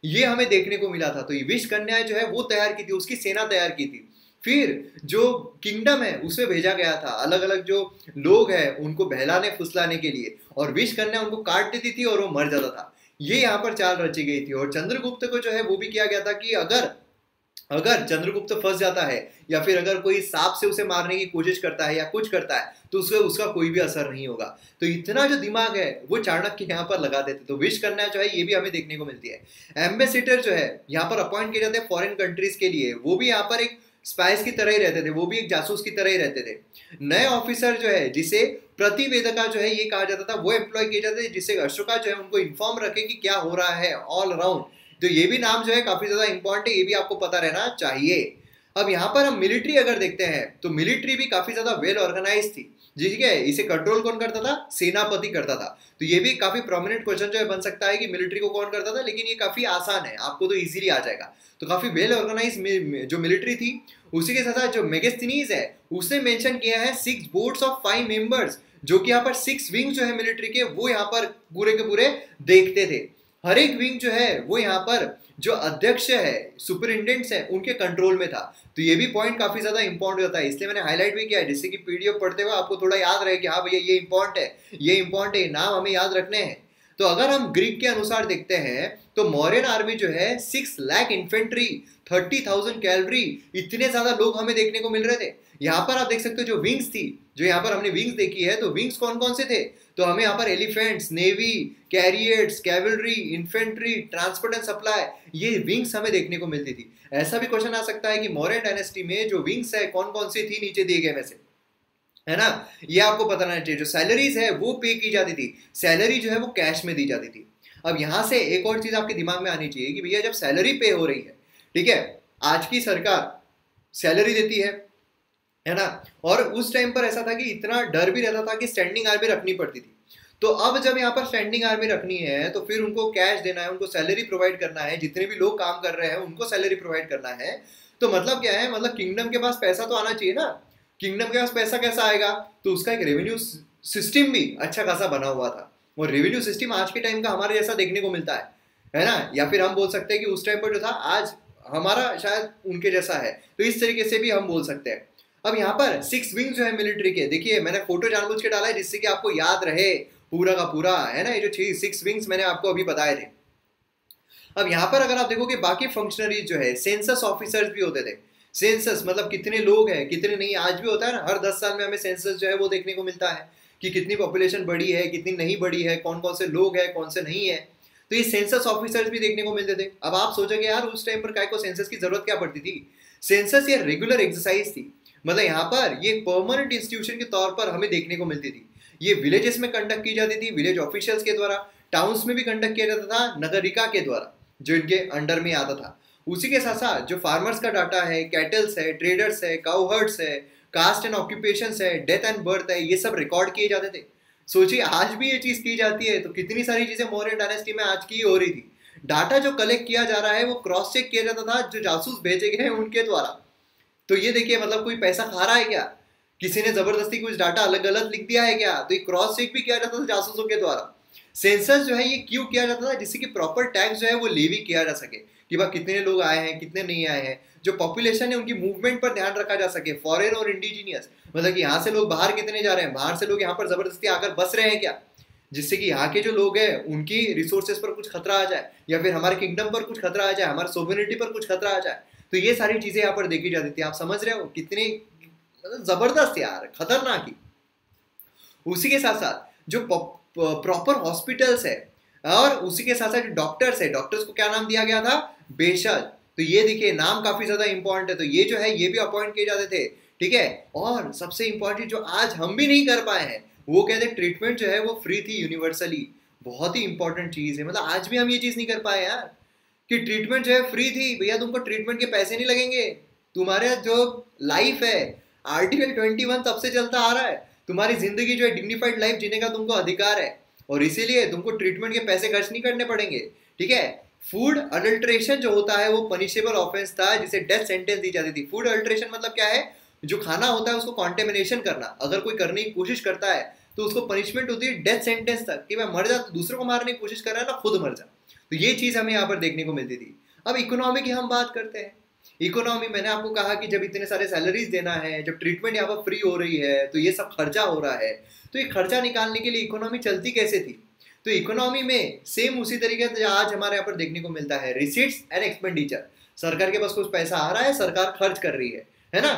ये हमें देखने को मिला था। तो ये विष कन्याएं जो है वो तैयार की थी, उसकी सेना तैयार की थी। फिर जो किंगडम है उसमें भेजा गया था, अलग अलग जो लोग हैं उनको बहलाने फुसलाने के लिए, और विष कन्या उनको काट देती थी और वो मर जाता था। ये यहाँ पर चाल रची गई थी। और चंद्रगुप्त को जो है वो भी किया गया था कि अगर अगर चंद्रगुप्त फंस जाता है या फिर अगर कोई सांप से उसे मारने की कोशिश करता है या कुछ करता है तो उसको उसका कोई भी असर नहीं होगा। तो इतना जो दिमाग है वो चाणक्य यहाँ पर लगा देते। तो विश करना जो है ये भी हमें देखने को मिलती है। एम्बेसिडर जो है यहाँ पर अपॉइंट किए जाते हैं फॉरेन कंट्रीज के लिए, वो भी यहाँ पर एक स्पाइस की तरह ही रहते थे, वो भी एक जासूस की तरह ही रहते थे। नए ऑफिसर जो है जिसे प्रतिवेदका जो है ये कहा जाता था, वो एम्प्लॉय किए जाते थे, जिससे अशोका जो है उनको इन्फॉर्म रखे कि क्या हो रहा है ऑल अराउंड। तो ये भी नाम जो है काफी ज्यादा इंपॉर्टेंट है, ये भी आपको पता रहना चाहिए। अब यहाँ पर हम मिलिट्री अगर देखते हैं तो मिलिट्री भी काफी ज्यादा वेल ऑर्गेनाइज थी, ठीक है। इसे कंट्रोल कौन करता था, सेनापति करता था। तो ये भी काफी प्रोमिनेंट क्वेश्चन जो है बन सकता है कि मिलिट्री को कौन करता था, लेकिन ये काफी आसान है, आपको तो इजीली आ जाएगा। तो काफी वेल ऑर्गेनाइज जो मिलिट्री थी। उसी के साथ साथ जो मेगस्थनीज है उसने मेंशन किया है six boards of five members, जो कि यहाँ पर सिक्स विंग जो है मिलिट्री के वो यहाँ पर पूरे के पूरे देखते थे। हर एक विंग जो है वो यहाँ पर जो अध्यक्ष है, सुपरिटेंडेंट्स है, उनके कंट्रोल में था। तो ये भी पॉइंट काफी ज्यादा इंपॉर्टेंट होता है, इसलिए मैंने हाईलाइट भी किया है, जिससे कि पीडीएफ पढ़ते हुए आपको थोड़ा याद रहे कि हाँ भैया ये इंपॉर्टेंट है, ये इंपॉर्टेंट है, नाम हमें याद रखने हैं। तो अगर हम ग्रीक के अनुसार देखते हैं तो मौर्यन आर्मी जो है six lakh infantry, thirty thousand cavalry, इतने ज्यादा लोग हमें देखने को मिल रहे थे। यहाँ पर आप देख सकते हो जो विंग्स थी, जो यहाँ पर हमने विंग्स देखी है, तो विंग्स कौन कौन से थे, तो हमें यहाँ पर elephants, navy, chariots, cavalry, infantry, transport and supply, ये विंग्स हमें देखने को मिलती थी। ऐसा भी क्वेश्चन आ सकता है कि मौर्य डायनेस्टी में जो विंग्स है कौन कौन सी थी नीचे दिए गए में से, है ना, ये आपको पता रहना चाहिए। जो सैलरीज है वो पे की जाती थी, सैलरी जो है वो कैश में दी जाती थी। अब यहाँ से एक और चीज आपके दिमाग में आनी चाहिए कि भैया जब सैलरी पे हो रही है, ठीक है, आज की सरकार सैलरी देती है, है ना, और उस टाइम पर ऐसा था कि इतना डर भी रहता था कि स्टैंडिंग आर्मी रखनी पड़ती थी। तो अब जब यहाँ पर स्टैंडिंग आर्मी रखनी है तो फिर उनको कैश देना है, उनको सैलरी प्रोवाइड करना है, जितने भी लोग काम कर रहे हैं उनको सैलरी प्रोवाइड करना है। तो मतलब क्या है, मतलब किंगडम के पास पैसा तो आना चाहिए ना। किंगडम के पास पैसा कैसा आएगा, तो उसका एक रेवेन्यू सिस्टम भी अच्छा खासा बना हुआ था, और रेवेन्यू सिस्टम आज के टाइम का हमारे जैसा देखने को मिलता है, है ना, या फिर हम बोल सकते हैं कि उस टाइम पर जो था आज हमारा शायद उनके जैसा है, तो इस तरीके से भी हम बोल सकते हैं। अब यहाँ पर सिक्स विंग्स जो है मिलिट्री के, देखिए मैंने फोटो जानबूझ के डाला है जिससे कि आपको याद रहे पूरा का पूरा, है ना, ये जो सिक्स विंग्स मैंने आपको अभी बताए थे। अब यहाँ पर अगर आप देखोगे बाकी फंक्शनरीज जो है, सेंसस ऑफिसर्स भी होते थे। सेंसस मतलब कितने लोग हैं कितने नहीं, आज भी होता है ना, हर दस साल में हमें सेंसस जो है वो देखने को मिलता है कि कितनी पॉपुलेशन बढ़ी है, कितनी नहीं बढ़ी है, कौन कौन से लोग हैं कौन से नहीं है। तो ये सेंसस ऑफिसर्स भी देखने को मिलते थे। अब आप सोचोगे यार उस टाइम पर काय को सेंसस की जरूरत क्या पड़ती थी, सेंसस ये रेगुलर एक्सरसाइज थी, मतलब यहाँ पर ये परमानेंट इंस्टीट्यूशन के तौर पर हमें देखने को मिलती थी। ये विलेजेस में कंडक्ट की जाती थी, विलेज ऑफिशियल्स के द्वारा, टाउन्स में भी कंडक्ट किया जाता था नगरिका के द्वारा जो इनके अंडर में आता था। उसी के साथ साथ जो फार्मर्स का डाटा है, कैटल्स है, ट्रेडर्स है, काउहर्ड्स है, कास्ट एंड ऑक्यूपेशंस है, डेथ एंड बर्थ है, ये सब रिकॉर्ड किए जाते थे। सोचिए आज भी ये चीज़ की जाती है, तो कितनी सारी चीज़ें मौर्य डायनेस्टी में आज की हो रही थी। डाटा जो कलेक्ट किया जा रहा है वो क्रॉस चेक किया जाता था जो जासूस भेजे गए हैं उनके द्वारा। तो ये देखिए, मतलब कोई पैसा खा रहा है क्या, किसी ने जबरदस्ती कुछ डाटा अलग अलग लिख दिया है क्या, तो ये क्रॉस चेक भी किया जाता था जासूसों के द्वारा। सेंसस जो है ये क्यों किया जाता था, जिससे कि प्रॉपर टैक्स जो है वो लेवी किया जा सके कि भाई कितने लोग आए हैं कितने नहीं आए हैं, जो पॉपुलेशन है उनकी मूवमेंट पर ध्यान रखा जा सके, फॉरेन और इंडिजीनियस, मतलब कि यहाँ से लोग बाहर कितने जा रहे हैं, बाहर से लोग यहाँ पर जबरदस्ती आकर बस रहे हैं क्या, जिससे कि यहाँ के जो लोग हैं उनकी रिसोर्सेज पर कुछ खतरा आ जाए, या फिर हमारे किंगडम पर कुछ खतरा आ जाए, हमारे सोवरेनिटी पर कुछ खतरा आ जाए। तो ये सारी चीज़ें यहाँ पर देखी जाती थी। आप समझ रहे हो कितने जबरदस्त यार, खतरनाक ही। उसी के साथ साथ जो प्रॉपर हॉस्पिटल्स है और उसी के साथ साथ डॉक्टर्स है, डॉक्टर्स को क्या नाम दिया गया था? बेशक। तो ये देखिए नाम काफी ज्यादा इंपॉर्टेंट है, तो ये जो है ये भी अपॉइंट किए जाते थे, ठीक है। और सबसे इंपॉर्टेंट जो आज हम भी नहीं कर पाए हैं वो कहते हैं ट्रीटमेंट जो है वो फ्री थी यूनिवर्सली, बहुत ही इंपॉर्टेंट चीज है। मतलब आज भी हम ये चीज नहीं कर पाए यार कि ट्रीटमेंट जो है फ्री थी, भैया तुमको ट्रीटमेंट के पैसे नहीं लगेंगे, तुम्हारे जो लाइफ है आर्टिकल ट्वेंटी वन तब से चलता आ रहा है, तुम्हारी जिंदगी जो है डिग्निफाइड लाइफ जीने का तुमको अधिकार है और इसीलिए तुमको ट्रीटमेंट के पैसे खर्च नहीं करने पड़ेंगे, ठीक है। फूड अडल्ट्रेशन जो होता है वो पनिशेबल ऑफेंस था जिसे डेथ सेंटेंस दी जाती थी। फूड अडल्ट्रेशन मतलब क्या है? जो खाना होता है उसको कॉन्टेमिनेशन करना, अगर कोई करने की कोशिश करता है तो उसको पनिशमेंट होती है डेथ सेंटेंस तक कि मैं मर जा, तो दूसरों को मारने की कोशिश कर रहा है ना, खुद मर जा। तो ये चीज़ हमें यहाँ पर देखने को मिलती थी। अब इकोनॉमी की हम बात करते हैं। इकोनॉमी, मैंने आपको कहा कि जब इतने सारे सैलरीज देना है, जब ट्रीटमेंट यहाँ पर फ्री हो रही है तो ये सब खर्चा हो रहा है, तो ये खर्चा निकालने के लिए इकोनॉमी चलती कैसे थी? तो इकोनॉमी में सेम उसी तरीके से आज हमारे यहाँ पर देखने को मिलता है रिसीट्स एंड एक्सपेंडिचर। सरकार के पास कुछ पैसा आ रहा है, सरकार खर्च कर रही है, है ना।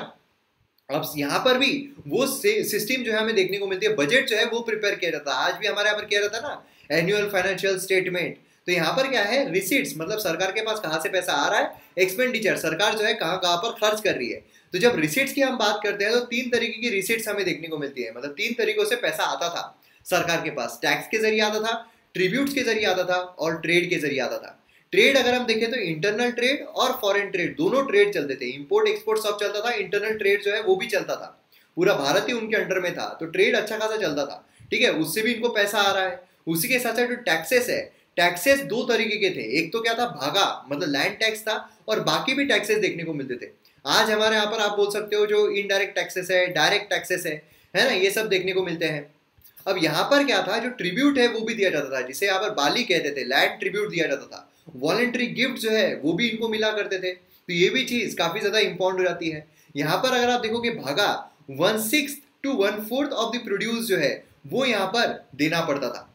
अब यहाँ पर भी वो सिस्टम जो है हमें देखने को मिलती है। बजट जो है वो प्रिपेयर किया जाता है, आज भी हमारे यहाँ पर किया जाता है ना, एनुअल फाइनेंशियल स्टेटमेंट। तो यहाँ पर क्या है, रिसीट्स मतलब सरकार के पास कहाँ से पैसा आ रहा है, एक्सपेंडिचर सरकार जो है कहाँ कहाँ पर खर्च कर रही है। तो जब रिसीट्स की हम बात करते हैं तो तीन तरीके की रिसीट्स हमें देखने को मिलती है। मतलब तीन तरीकों से पैसा आता था सरकार के पास, टैक्स के जरिए आता था, ट्रिब्यूट्स के जरिए आता था और ट्रेड के जरिए आता था। ट्रेड अगर हम देखें तो इंटरनल ट्रेड और फॉरेन ट्रेड दोनों ट्रेड चलते थे, इंपोर्ट एक्सपोर्ट सब चलता था, इंटरनल ट्रेड जो है वो भी चलता था, पूरा भारत ही उनके अंडर में था, तो ट्रेड अच्छा खासा चलता था, ठीक है, उससे भी इनको पैसा आ रहा है। उसी के साथ साथ जो टैक्सेस है, टैक्सेस दो तरीके के थे, एक तो क्या था भागा मतलब लैंड टैक्स था और बाकी भी टैक्सेस देखने को मिलते थे। आज हमारे यहाँ पर आप बोल सकते हो जो इनडायरेक्ट टैक्सेस है, डायरेक्ट टैक्सेस है, है ना, ये सब देखने को मिलते हैं। अब यहाँ पर क्या था, जो ट्रिब्यूट है वो भी दिया जाता था, जिसे यहाँ पर बाली कहते थे, लैंड ट्रिब्यूट दिया जाता था। वॉलंटरी गिफ्ट जो है वो भी इनको मिला करते थे, तो ये भी चीज़ काफ़ी ज़्यादा इंपॉर्टेंट हो जाती है। यहाँ पर अगर आप देखोगे भागा one six to one fourth of the produce जो है वो यहाँ पर देना पड़ता था।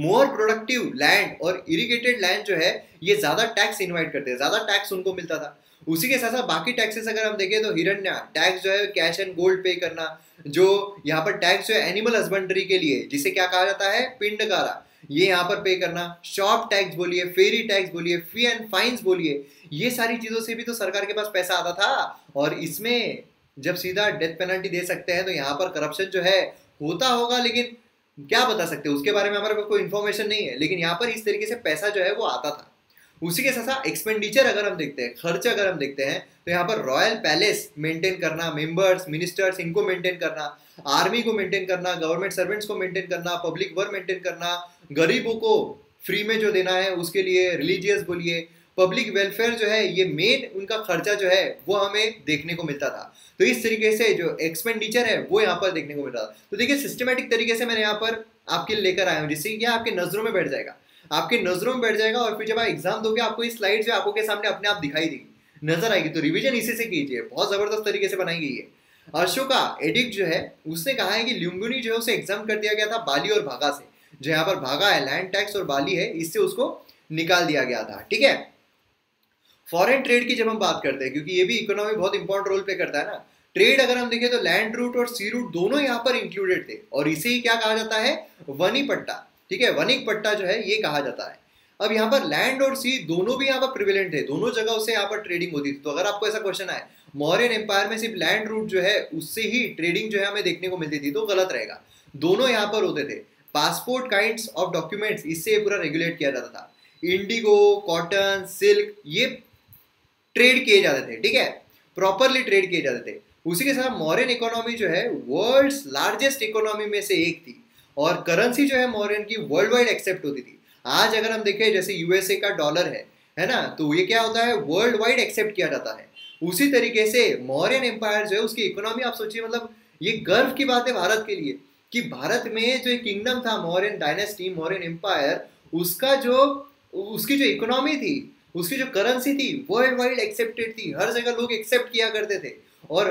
मोर प्रोडक्टिव लैंड और इरिगेटेड लैंड जो है ये ज़्यादा टैक्स इन्वाइट करते हैं, ज़्यादा टैक्स उनको मिलता था। उसी के साथ साथ बाकी टैक्सेस अगर हम देखें तो हिरण्य टैक्स जो है कैश एंड गोल्ड पे करना, जो यहाँ पर टैक्स जो है एनिमल हस्बेंड्री के लिए जिसे क्या कहा जाता है पिंडकारा, ये यहाँ पर पे करना, शॉप टैक्स बोलिए, फेरी टैक्स बोलिए, फी एंड फाइन्स बोलिए, ये सारी चीज़ों से भी तो सरकार के पास पैसा आता था। और इसमें जब सीधा डेथ पेनल्टी दे सकते हैं तो यहाँ पर करप्शन जो है होता होगा, लेकिन क्या बता सकते हैं उसके बारे में, हमारे पास कोई इन्फॉर्मेशन नहीं है, लेकिन यहाँ पर इस तरीके से पैसा जो है वो आता था। उसी के साथ साथ एक्सपेंडिचर अगर हम देखते हैं, खर्च अगर हम देखते हैं तो यहाँ पर रॉयल पैलेस मेंटेन करना, मेंबर्स मिनिस्टर्स इनको मेंटेन करना, आर्मी को मेंटेन करना, गवर्नमेंट सर्वेंट्स को मेंटेन करना, पब्लिक वर्क मेंटेन करना, गरीबों को फ्री में जो देना है उसके लिए रिलीजियस बोलिए, पब्लिक वेलफेयर जो है ये मेन उनका खर्चा जो है वो हमें देखने को मिलता था। तो इस तरीके से जो एक्सपेंडिचर है वो यहाँ पर देखने को मिलता था। तो देखिए सिस्टमेटिक तरीके से मैंने यहाँ पर आपके लिए लेकर आया हूँ, जिससे कि आपके नज़रों में बैठ जाएगा, आपके नज़रों में बैठ जाएगा और फिर जब आप एग्जाम दोगे आपको ये स्लाइड जो आपके सामने अपने आप दिखाई देगी, नजर आएगी। तो रिविजन इसी से कीजिए, बहुत ज़बरदस्त तरीके से बनाई गई है। अशोका एडिक्ट जो है उसने कहा है कि लुम्बिनी जो है उसे एग्जाम कर दिया गया था बाली और भागा से, जो यहाँ पर भागा है लैंड टैक्स और बाली है इससे उसको निकाल दिया गया था, ठीक है। फॉरेन ट्रेड की जब हम बात करते हैं, क्योंकि ये भी इकोनॉमी बहुत इंपॉर्टेंट रोल प्ले करता है ना, ट्रेड अगर हम देखें तो लैंड रूट और सी रूट दोनों यहाँ पर इंक्लूडेड थे और इसे ही क्या कहा जाता है, वनी पट्टा, ठीक है, वनिक पट्टा जो है ये कहा जाता है। अब यहाँ पर लैंड और सी दोनों भी यहाँ पर प्रिवेलेंट थे, दोनों जगह से यहाँ पर ट्रेडिंग होती थी। तो अगर आपको ऐसा क्वेश्चन आए मौर्यन एम्पायर में सिर्फ लैंड रूट जो है उससे ही ट्रेडिंग जो है हमें देखने को मिलती थी, तो गलत रहेगा, दोनों यहाँ पर होते थे। पासपोर्ट काइंड्स ऑफ डॉक्यूमेंट्स इससे पूरा रेगुलेट किया जाता था। इंडिगो, कॉटन, सिल्क ये ट्रेड किए जाते थे, ठीक है, प्रॉपरली ट्रेड किए जाते थे। उसी के साथ मौर्यन इकोनॉमी जो है वर्ल्ड्स लार्जेस्ट इकोनॉमी में से एक थी और करेंसी जो है मौर्यन की वर्ल्ड वाइड एक्सेप्ट होती थी। आज अगर हम देखें जैसे यूएसए का डॉलर है, है ना, तो ये क्या होता है वर्ल्ड वाइड एक्सेप्ट किया जाता है। उसी तरीके से मौर्यन एम्पायर जो है उसकी इकोनॉमी आप सोचिए, मतलब ये गर्व की बात है भारत के लिए कि भारत में जो एक किंगडम था मौर्यन डायनेस्टी, मौर्यन एम्पायर, उसका जो उसकी जो इकोनॉमी थी, उसकी जो करेंसी थी वर्ल्ड वाइड एक्सेप्टेड थी, हर जगह लोग एक्सेप्ट किया करते थे और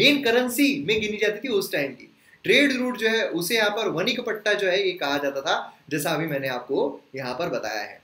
मेन करेंसी में गिनी जाती थी उस टाइम की। ट्रेड रूट जो है उसे यहाँ पर वनिक पट्टा जो है ये कहा जाता था, जैसा अभी मैंने आपको यहाँ पर बताया है।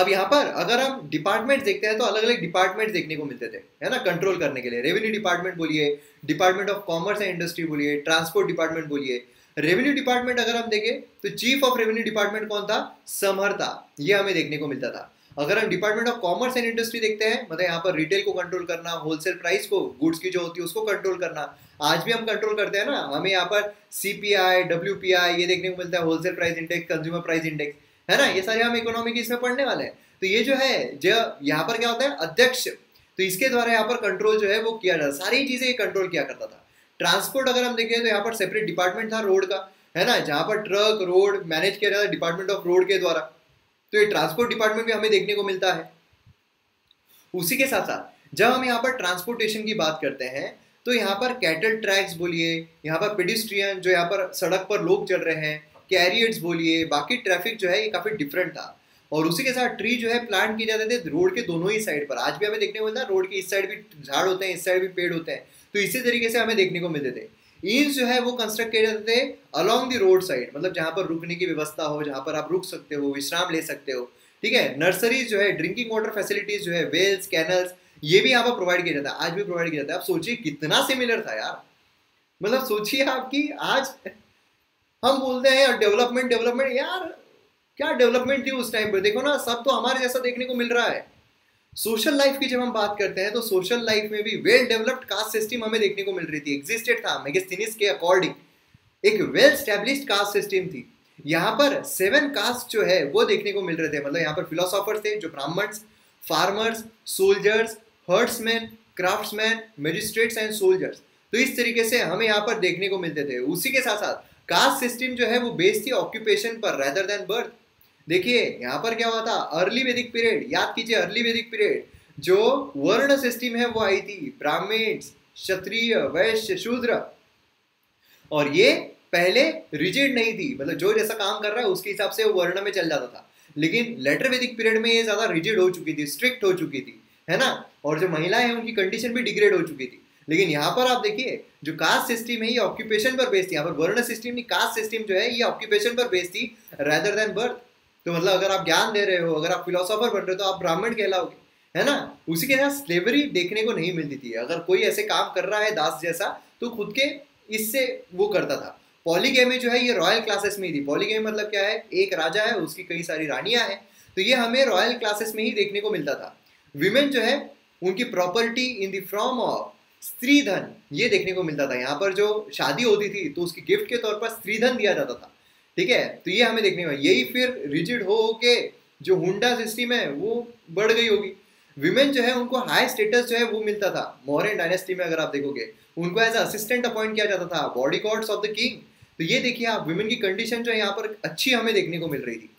अब यहाँ पर अगर आप डिपार्टमेंट देखते हैं तो अलग अलग डिपार्टमेंट देखने को मिलते थे, है ना, कंट्रोल करने के लिए। रेवेन्यू डिपार्टमेंट बोलिए, department of commerce and industry बोलिए, ट्रांसपोर्ट डिपार्टमेंट बोलिए। रेवेन्यू डिपार्टमेंट अगर हम देखें तो चीफ ऑफ रेवेन्यू डिपार्टमेंट कौन था? समहर था, ये हमें देखने को मिलता था। अगर हम department of commerce and industry देखते हैं, मतलब यहाँ पर रिटेल को कंट्रोल करना, होलसेल प्राइस को, गुड्स की जो होती है उसको कंट्रोल करना। आज भी हम कंट्रोल करते हैं ना, हमें यहाँ पर सीपीआई, डब्ल्यूपीआई ये देखने को मिलता है, wholesale price index, consumer price index, है ना, ये सारे हम इकोनॉमिक इसमें पढ़ने वाले हैं। तो ये जो है, जो यहाँ पर क्या होता है अध्यक्ष, तो इसके द्वारा यहाँ पर कंट्रोल जो है वो किया जाता, सारी चीजें कंट्रोल किया करता था। ट्रांसपोर्ट अगर हम देखें तो यहाँ पर सेपरेट डिपार्टमेंट था रोड का, है ना, जहाँ पर ट्रक रोड मैनेज किया जाता डिपार्टमेंट ऑफ रोड के द्वारा। तो ये ट्रांसपोर्ट डिपार्टमेंट भी हमें देखने को मिलता है। उसी के साथ साथ जब हम यहाँ पर ट्रांसपोर्टेशन की बात करते हैं तो यहाँ पर कैटल ट्रैक्स बोलिए, यहाँ पर पेडिस्ट्रियन जो यहाँ पर सड़क पर लोग चल रहे हैं, कैरियर्स बोलिए, बाकी ट्रैफिक जो है ये काफ़ी डिफरेंट था। और उसी के साथ ट्री जो है प्लांट किए जाते थे रोड के दोनों ही साइड पर। आज भी हमें देखने को मिलता है रोड के इस साइड भी झाड़ होते हैं, इस साइड भी पेड़ होते हैं, तो इसी तरीके से हमें देखने को मिलते थे। ईंट्स जो है वो कंस्ट्रक्ट किए जाते थे अलॉन्ग द रोड साइड, मतलब जहाँ पर रुकने की व्यवस्था हो, जहाँ पर आप रुक सकते हो, विश्राम ले सकते हो, ठीक है। नर्सरीज जो है, ड्रिंकिंग वाटर फैसिलिटीज जो है, वेल्स, कैनल्स, ये भी यहाँ पर प्रोवाइड किया जाता है, आज भी प्रोवाइड किया जाता है। आप सोचिए कितना सिमिलर था यार, मतलब सोचिए आपकी आज हम बोलते हैं यार डेवलपमेंट डेवलपमेंट, यार क्या डेवलपमेंट थी उस टाइम पर, देखो ना सब तो हमारे जैसा देखने को मिल रहा है। सोशल लाइफ की जब हम बात करते हैं तो सोशल लाइफ में भी वेल डेवलप्ड कास्ट सिस्टम हमें देखने को मिल रही थी, एग्जिस्टेड था। मेगस्थनीज के अकॉर्डिंग एक वेल एस्टेब्लिश्ड कास्ट सिस्टम थी। यहाँ पर सेवन कास्ट जो है वो देखने को मिल रहे थे, मतलब यहाँ पर फिलोसॉफर्स थे जो Brahmins, farmers, soldiers, herdsmen, craftsmen, magistrates and soldiers, तो इस तरीके से हमें यहाँ पर देखने को मिलते थे। उसी के साथ साथ कास्ट सिस्टम जो है वो बेस्ड थी ऑक्यूपेशन पर रैदर देन बर्थ। देखिए यहाँ पर क्या हुआ था, अर्ली वैदिक पीरियड, याद कीजिए अर्ली वैदिक पीरियड जो वर्ण सिस्टम है वो आई थी, ब्राह्मण, क्षत्रिय, वैश्य, शूद्र, और ये पहले रिजिड नहीं थी, मतलब जो जैसा काम कर रहा है उसके हिसाब से वो वर्ण में चल जाता था। लेकिन लेटर वैदिक पीरियड में ये ज्यादा रिजिड हो चुकी थी, स्ट्रिक्ट हो चुकी थी, है ना, और जो महिलाएं हैं उनकी कंडीशन भी डिग्रेड हो चुकी थी। लेकिन यहाँ पर आप देखिए जो कास्ट सिस्टम है ये ऑक्यूपेशन पर बेस्ड थी, यहाँ पर वर्ण सिस्टम नहीं, कास्ट सिस्टम जो है ये ऑक्यूपेशन पर बेस्ड थी रैदर देन बर्थ। तो मतलब अगर आप ज्ञान दे रहे हो, अगर आप फिलोसॉफर बन रहे हो तो आप ब्राह्मण कहलाओगे, है ना। उसी के साथ स्लेवरी देखने को नहीं मिलती थी, अगर कोई ऐसे काम कर रहा है दास जैसा तो खुद के इससे वो करता था। पॉलीगैमी जो है ये रॉयल क्लासेस में ही थी। पॉलीगैमी मतलब क्या है, एक राजा है उसकी कई सारी रानियां हैं, तो ये हमें रॉयल क्लासेस में ही देखने को मिलता था। विमेन जो है उनकी property in the form of स्त्री धन ये देखने को मिलता था। यहाँ पर जो शादी होती थी तो उसकी गिफ्ट के तौर पर स्त्री धन दिया जाता था, ठीक है, तो ये हमें देखने को। यही फिर रिजिड हो के जो हुंडा सिस्टम है वो बढ़ गई होगी। विमेन जो है उनको हाई स्टेटस जो है वो मिलता था। मौर्य डायनेस्टी में अगर आप देखोगे उनको एज असिस्टेंट अपॉइंट किया जाता था, body guards of the king. तो ये देखिए आप, विमेन की कंडीशन जो है यहाँ पर अच्छी हमें देखने को मिल रही थी।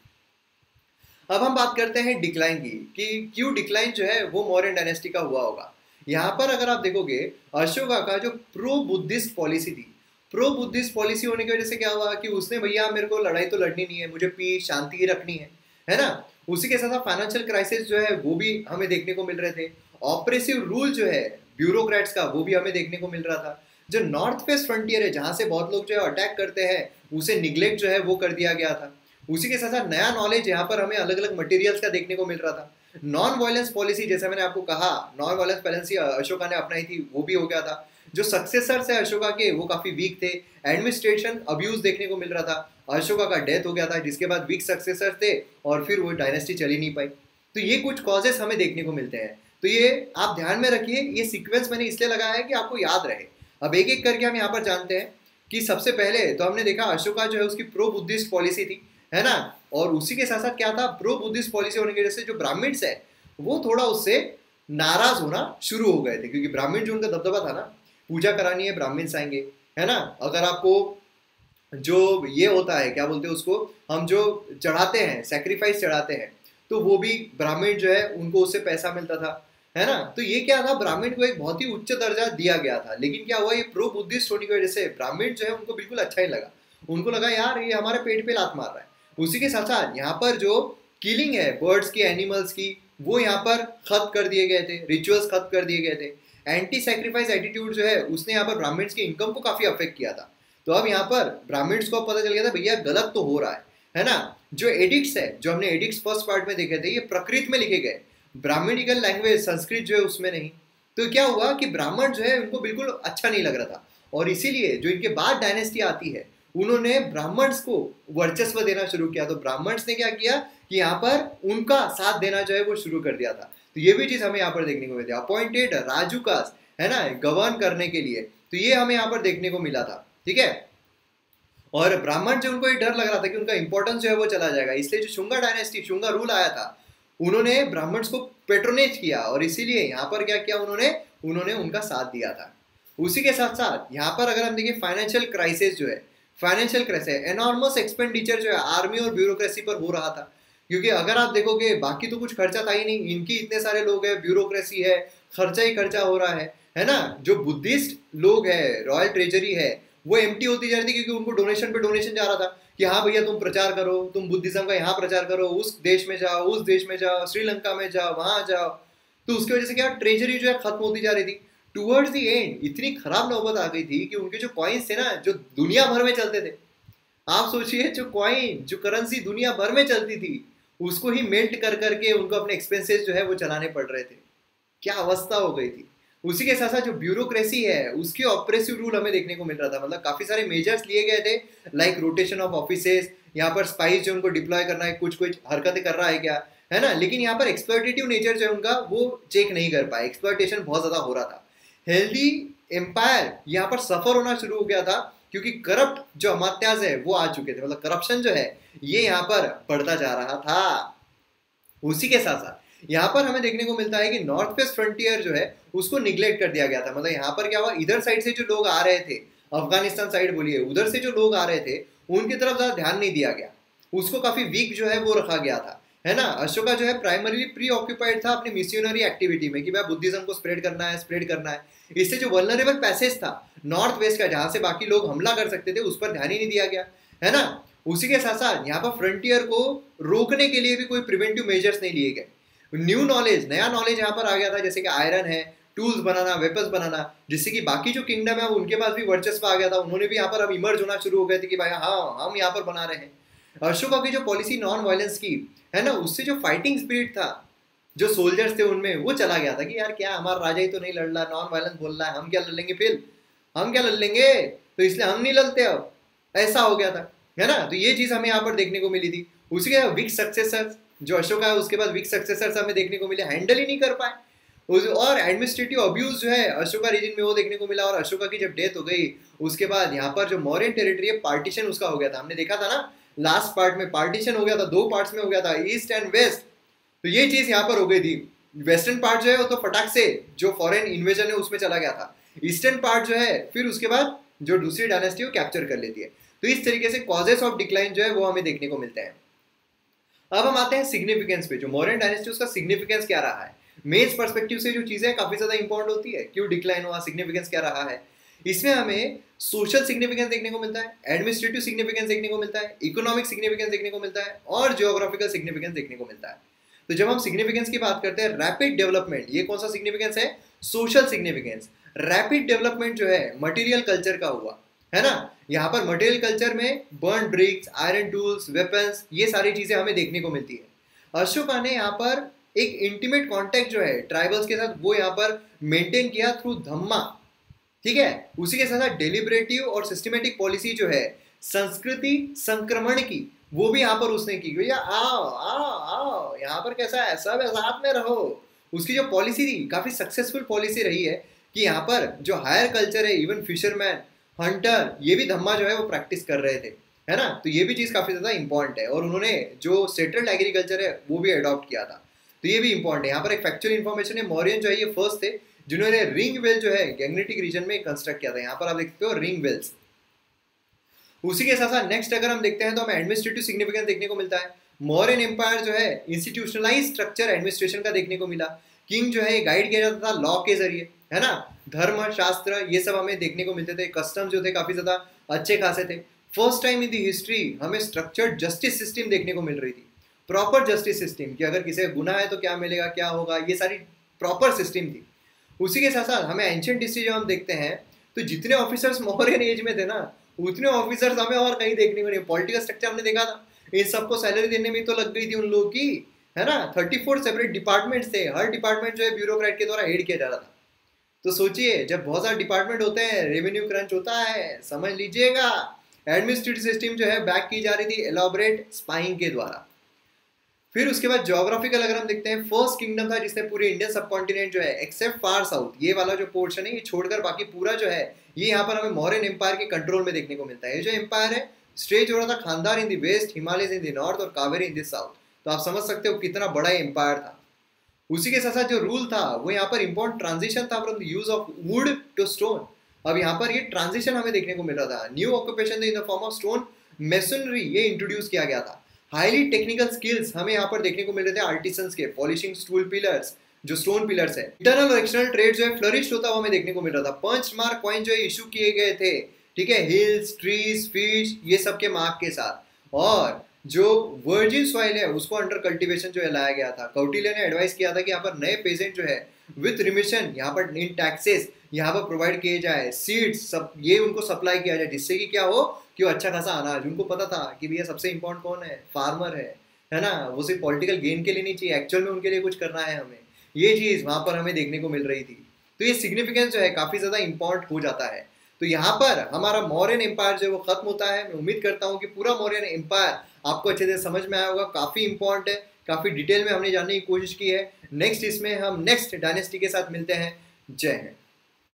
अब हम बात करते हैं डिक्लाइन की, कि क्यों डिक्लाइन जो है वो मौर्य डायनेस्टी का हुआ होगा। यहाँ पर अगर आप देखोगे अशोका का जो प्रो बुद्धिस्ट पॉलिसी थी, प्रो बुद्धिस्ट पॉलिसी होने की वजह से क्या हुआ कि उसने, भैया मेरे को लड़ाई तो लड़नी नहीं है, मुझे पी शांति रखनी है, है ना। उसी के साथ साथ फाइनेंशियल क्राइसिस जो है वो भी हमें देखने को मिल रहे थे। ऑपरेसिव रूल जो है ब्यूरोक्रेट्स का वो भी हमें देखने को मिल रहा था। जो नॉर्थ वेस्ट फ्रंटियर है जहाँ से बहुत लोग जो है अटैक करते हैं उसे निग्लेक्ट जो है वो कर दिया गया था। उसी के साथ साथ नया नॉलेज यहाँ पर हमें अलग अलग मटेरियल्स का देखने को मिल रहा था। नॉन वायलेंस पॉलिसी, जैसे मैंने आपको कहा नॉन वायलेंस पॉलिसी अशोका ने अपनाई थी, वो भी हो गया था। जो सक्सेसर्स है अशोका के वो काफी वीक थे। एडमिनिस्ट्रेशन अब्यूज देखने को मिल रहा था। अशोका का डेथ हो गया था जिसके बाद वीक सक्सेसर थे और फिर वो डायनेस्टी चली नहीं पाई। तो ये कुछ कॉजेस हमें देखने को मिलते हैं। तो ये आप ध्यान में रखिए, ये सीक्वेंस मैंने इसलिए लगाया है कि आपको याद रहे। अब एक एक करके हम यहाँ पर जानते हैं कि सबसे पहले तो हमने देखा अशोका जो है उसकी प्रो बुद्धिस्ट पॉलिसी थी, है ना, और उसी के साथ साथ क्या था, प्रो बुद्धिस्ट पॉलिसी होने की वजह से जो ब्राह्मण्स है वो थोड़ा उससे नाराज होना शुरू हो गए थे, क्योंकि ब्राह्मण जो उनका दबदबा था ना, पूजा करानी है ब्राह्मण्स आएंगे, है ना। अगर आपको जो ये होता है क्या बोलते हैं उसको, हम जो चढ़ाते हैं सैक्रिफाइस चढ़ाते हैं, तो वो भी ब्राह्मण जो है उनको उससे पैसा मिलता था, है ना। तो ये क्या था, ब्राह्मण को एक बहुत ही उच्च दर्जा दिया गया था। लेकिन क्या हुआ, ये प्रो बुद्धिस्ट होने की वजह से ब्राह्मण जो है उनको बिल्कुल अच्छा ही लगा, उनको लगा यार ये हमारे पेट पे लात मार रहा है। उसी के साथ साथ यहाँ पर जो किलिंग है बर्ड्स की, एनिमल्स की, वो यहाँ पर खत्म कर दिए गए थे, रिचुअल्स खत्म कर दिए गए थे। एंटी सैक्रिफाइस एटीट्यूड जो है उसने यहाँ पर ब्राह्मण्स के इनकम को काफी अफेक्ट किया था। तो अब यहाँ पर ब्राह्मण्स को पता चल गया था भैया गलत तो हो रहा है, है ना। जो एडिक्ट्स है, जो हमने एडिक्ट्स फर्स्ट पार्ट में देखे थे, ये प्रकृत में लिखे गए, ब्राह्मणिकल लैंग्वेज संस्कृत जो है उसमें नहीं। तो क्या हुआ कि ब्राह्मण जो है उनको बिल्कुल अच्छा नहीं लग रहा था, और इसीलिए जो इनके बाद डायनेस्टी आती है उन्होंने ब्राह्मण्स को वर्चस्व देना शुरू किया। तो ब्राह्मण्स ने क्या किया कि यहाँ पर उनका साथ देना जो है वो शुरू कर दिया था। तो ये भी चीज़ हमें यहाँ पर देखने को मिलती है, अपॉइंटेड राजूकास, है ना, गवर्न करने के लिए। तो ये हमें यहाँ पर देखने को मिला था, ठीक है। और ब्राह्मण जो उनको ये डर लग रहा था कि उनका इंपॉर्टेंस जो है वो चला जाएगा, इसलिए जो शुंगा डायनेस्टी, शुंगा रूल आया था, उन्होंने ब्राह्मण्स को पेट्रोनेज किया, और इसीलिए यहाँ पर क्या किया उन्होंने उन्होंने उनका साथ दिया था। उसी के साथ साथ यहाँ पर अगर हम देखें फाइनेंशियल क्राइसिस जो है, फाइनेंशियल क्राइसिस, एनॉर्मस एक्सपेंडिचर जो है आर्मी और ब्यूरोक्रेसी पर हो रहा था, क्योंकि अगर आप देखोगे बाकी तो कुछ खर्चा था ही नहीं, इनकी इतने सारे लोग हैं, ब्यूरोक्रेसी है, खर्चा ही खर्चा हो रहा है, है ना। जो बुद्धिस्ट लोग हैं, रॉयल ट्रेजरी है, वो एम्प्टी होती जा रही थी, क्योंकि उनको डोनेशन पे डोनेशन जा रहा था कि हाँ भैया तुम प्रचार करो, तुम बुद्धिज्म का यहाँ प्रचार करो, उस देश में जाओ, उस देश में जाओ, श्रीलंका में जाओ, वहाँ जाओ। तो उसकी वजह से क्या ट्रेजरी जो है खत्म होती जा रही थी। टूवर्ड्स दी एंड इतनी खराब नौबत आ गई थी कि उनके जो कॉइन्स थे ना, जो दुनिया भर में चलते थे, आप सोचिए जो कॉइन, जो करेंसी दुनिया भर में चलती थी, उसको ही मेल्ट कर करके उनको अपने एक्सपेंसेस जो है वो चलाने पड़ रहे थे। क्या अवस्था हो गई थी। उसी के साथ साथ जो ब्यूरोक्रेसी है उसके ऑपरेसिव रूल हमें देखने को मिल रहा था, मतलब काफी सारे मेजर्स लिए गए थे, लाइक रोटेशन ऑफ ऑफिसेस, यहाँ पर स्पाइस जो उनको डिप्लॉय करना है, कुछ कुछ हरकतें कर रहा है क्या, है ना। लेकिन यहाँ पर एक्सप्लॉयटेटिव नेचर जो है उनका वो चेक नहीं कर पाए, एक्सप्लॉयटेशन बहुत ज्यादा हो रहा था। हेल्दी एम्पायर यहाँ पर सफर होना शुरू हो गया था, क्योंकि करप्ट जो अमात्याज है वो आ चुके थे, मतलब करप्शन जो है ये यहाँ पर बढ़ता जा रहा था। उसी के साथ साथ यहाँ पर हमें देखने को मिलता है कि नॉर्थ वेस्ट फ्रंटियर जो है उसको निग्लेक्ट कर दिया गया था। मतलब यहाँ पर क्या हुआ, इधर साइड से जो लोग आ रहे थे, अफगानिस्तान साइड बोलिए, उधर से जो लोग आ रहे थे उनकी तरफ ज़्यादा ध्यान नहीं दिया गया, उसको काफ़ी वीक जो है वो रखा गया था, है ना। अशोका जो है प्राइमरीली प्री ऑक्यूपाइड था अपनी मिशनरी एक्टिविटी में कि भाई बुद्धिज्म को स्प्रेड करना है, स्प्रेड करना है। इससे जो वल्नरेबल पैसेज था नॉर्थ वेस्ट का, जहाँ से बाकी लोग हमला कर सकते थे, उस पर ध्यान ही नहीं दिया गया, है ना। उसी के साथ साथ यहाँ पर फ्रंटियर को रोकने के लिए भी कोई प्रिवेंटिव मेजर्स नहीं लिए गए। न्यू नॉलेज, नया नॉलेज यहाँ पर आ गया था, जैसे कि आयरन है, टूल्स बनाना, वेपन्स बनाना, जिससे कि बाकी जो किंगडम है उनके पास भी वर्चस्व आ गया था। उन्होंने भी यहाँ पर अब इमर्ज होना शुरू हो गए थे कि भाई हाँ हम यहाँ पर बना रहे हैं। अशोका की जो पॉलिसी नॉन वायलेंस की है ना, उससे जो फाइटिंग स्पिरिट था जो सोल्जर्स थे उनमें, वो चला गया था कि यार क्या हमारा राजा ही तो नहीं लड़ रहा, नॉन वायलेंस बोल रहा है, हम क्या लड़ लेंगे, फिर हम क्या लड़ लेंगे, तो इसलिए हम नहीं लड़ते, अब ऐसा हो गया था, है ना। तो ये चीज़ हमें यहाँ पर देखने को मिली थी। उसी के वीक सक्सेसर जो अशोका है उसके बाद वीक सक्सेसर्स हमें देखने को मिले, हैंडल ही नहीं कर पाए। और एडमिनिस्ट्रेटिव अब्यूज जो है अशोका रीजन में वो देखने को मिला। और अशोका की जब डेथ हो गई उसके बाद यहाँ पर जो मौर्य टेरिटरी है पार्टीशन उसका हो गया था, हमने देखा था ना लास्ट पार्ट में, पार्टीशन हो गया था, दो पार्ट्स में हो गया था, ईस्ट एंड वेस्ट। तो ये चीज़ यहाँ पर हो गई थी। वेस्टर्न पार्ट जो है वो तो फटाक से जो फॉरेन इन्वेजन है उसमें चला गया था, ईस्टर्न पार्ट जो है फिर उसके बाद जो दूसरी डायनेस्टी वो कैप्चर कर लेती है। तो इस तरीके से कॉजेस ऑफ डिक्लाइन जो है वो हमें देखने को मिलते हैं। अब हम आते हैं सिग्निफिकेंस पे, जो मौर्य डायनेस्टी उसका सिग्निफिकेंस क्या रहा है। मेंस पर्सपेक्टिव से जो चीज़ें काफ़ी ज़्यादा इंपॉर्टेंट होती है, क्यों डिक्लाइन हुआ, सिग्निफिकेंस क्या रहा है। इसमें हमें सोशल सिग्निफिकेंस देखने को मिलता है, एडमिनिस्ट्रेटिव सिग्निफिकेंस देखने को मिलता है, इकोनॉमिक सिग्निफिकेंस देखने को मिलता है, और जियोग्राफिकल सिग्निफिकेंस देखने को मिलता है। तो जब हम सिग्निफिकेंस की बात करते हैं, रैपिड डेवलपमेंट, ये कौन सा सिग्निफिकेंस है, सोशल सिग्निफिकेंस। रैपिड डेवलपमेंट जो है मटेरियल कल्चर का हुआ, है ना। यहाँ पर मटेरियल कल्चर में burn bricks, iron tools, weapons, ये सारी चीज़ें हमें देखने को मिलती है। अशोका ने यहाँ पर एक इंटीमेट कांटेक्ट जो है ट्राइबल्स के साथ वो यहाँ पर मेंटेन किया थ्रू धम्मा, ठीक है। उसी के साथ साथ डेलिब्रेटिव और सिस्टमेटिक पॉलिसी जो है संस्कृति संक्रमण की, वो भी यहाँ पर उसने की। भैया आओ आओ आओ यहाँ पर कैसा है, सब साथ में रहो। उसकी जो पॉलिसी थी काफ़ी सक्सेसफुल पॉलिसी रही है कि यहाँ पर जो हायर कल्चर है, इवन फिशरमैन, हंटर, ये भी धम्मा जो है वो प्रैक्टिस कर रहे थे, है ना। तो ये भी चीज़ काफ़ी ज़्यादा इंपॉर्टेंट है। और उन्होंने जो सेटल्ड एग्रीकल्चर है वो भी अडॉप्ट किया था, तो ये भी इंपॉर्टेंट है। यहाँ पर एक फैक्चुअल इन्फॉर्मेशन है, मौर्यन जो है ये फर्स्ट थे जिन्होंने रिंग वेल जो है गैंगनेटिक रीजन में कंस्ट्रक्ट किया था। यहाँ पर आप देखते हो रिंग वेल्स। उसी के साथ साथ नेक्स्ट अगर हम देखते हैं तो हमें एडमिनिस्ट्रेटिव सिग्निफिकेंस देखने को मिलता है। मौर्यन एम्पायर जो है इंस्टीट्यूशनलाइज स्ट्रक्चर एडमिनिस्ट्रेशन का देखने को मिला। किंग जो है गाइड किया जाता था लॉ के जरिए, है ना। धर्म, शास्त्र, ये सब हमें देखने को मिलते थे। कस्टम जो थे काफ़ी ज़्यादा अच्छे खासे थे। First time in the history हमें स्ट्रक्चर्ड जस्टिस सिस्टम देखने को मिल रही थी, प्रॉपर जस्टिस सिस्टम कि अगर किसी का गुना है तो क्या मिलेगा, क्या होगा, ये सारी प्रॉपर सिस्टम थी। उसी के साथ साथ हमें एंशियंट हिस्ट्री जब हम देखते हैं तो जितने ऑफिसर्स मौर्यन एज में थे ना, उतने ऑफिसर्स हमें और कहीं देखने को नहीं। पॉलिटिकल स्ट्रक्चर हमने देखा था ये सबको सैलरी देने में तो लग गई थी उन लोगों की, है ना। थर्टी फोर सेपरेट डिपार्टमेंट्स थे, हर डिपार्टमेंट जो है ब्यूरोक्रेट के द्वारा हेड किया जा रहा था। तो सोचिए जब बहुत सारे डिपार्टमेंट होते हैं रेवेन्यू क्रंच होता है, समझ लीजिएगा। एडमिनिस्ट्रेटिव सिस्टम जो है बैक की जा रही थी एलॉबरेट स्पाइंग के द्वारा। फिर उसके बाद ज्योग्राफिकल अगर हम देखते हैं, फर्स्ट किंगडम था जिसने पूरे इंडियन सब कॉन्टिनेंट जो है एक्सेप्ट फार साउथ, ये वाला जो पोर्शन है ये छोड़कर बाकी पूरा जो है ये यहाँ पर हमें मौर्यन एम्पायर के कंट्रोल में देखने को मिलता है। ये जो एम्पायर है स्ट्रेच हो रहा था Kandahar in the west, Himalaya in the north और कावेरी इन द साउथ। तो आप समझ सकते हो कितना बड़ा एम्पायर था। उसी के साथ साथ जो रूल था वो यहाँ पर इम्पोर्टेंट ट्रांजिशन था from the use of wood to stone. अब यहाँ पर ये ट्रांजिशन हमें देखने को मिल रहा था। New occupation in the form of stone masonry ये इंट्रोड्यूस किया गया था। हाईली टेक्निकल स्किल्स हमें यहाँ पर देखने को मिल रहे थे आर्टिसंस के, पॉलिशिंग स्टूल पिलर्स जो स्टोन पिलर्स है। इंटरनल और एक्सटर्नल ट्रेड जो है फ्लरिश होता हुआ हमें देखने को मिल रहा था। पंच मार्क कॉइन जो है इशू किए गए थे, ठीक है, हिल्स, ट्रीज, फिश, ये सब के मार्क के साथ। और जो वर्जिन सॉइल है उसको अंडर कल्टीवेशन जो है लाया गया था। कौटिल्य ने एडवाइस किया था कि यहाँ पर नए पेजेंट जो है विथ रिमिशन यहाँ पर इन टैक्सेस यहाँ पर प्रोवाइड किए जाए, सीड्स सब ये उनको सप्लाई किया जाए, जिससे कि क्या हो कि वो अच्छा खासा अनाज, उनको पता था कि भैया सबसे इम्पोर्टेंट कौन है, फार्मर है, है ना। वो सिर्फ पॉलिटिकल गेन के लिए नहीं चाहिए, एक्चुअल में उनके लिए कुछ करना है हमें, ये चीज़ वहाँ पर हमें देखने को मिल रही थी। तो ये सिग्निफिकेंस जो है काफ़ी ज़्यादा इम्पोर्टेंट हो जाता है। तो यहाँ पर हमारा मौर्यन एम्पायर जो है वो खत्म होता है। मैं उम्मीद करता हूँ कि पूरा मौर्यन एम्पायर आपको अच्छे से समझ में आया होगा। काफ़ी इम्पोर्टेंट है, काफ़ी डिटेल में हमने जानने की कोशिश की है। नेक्स्ट इसमें हम नेक्स्ट डायनेस्टी के साथ मिलते हैं। जय हिंद।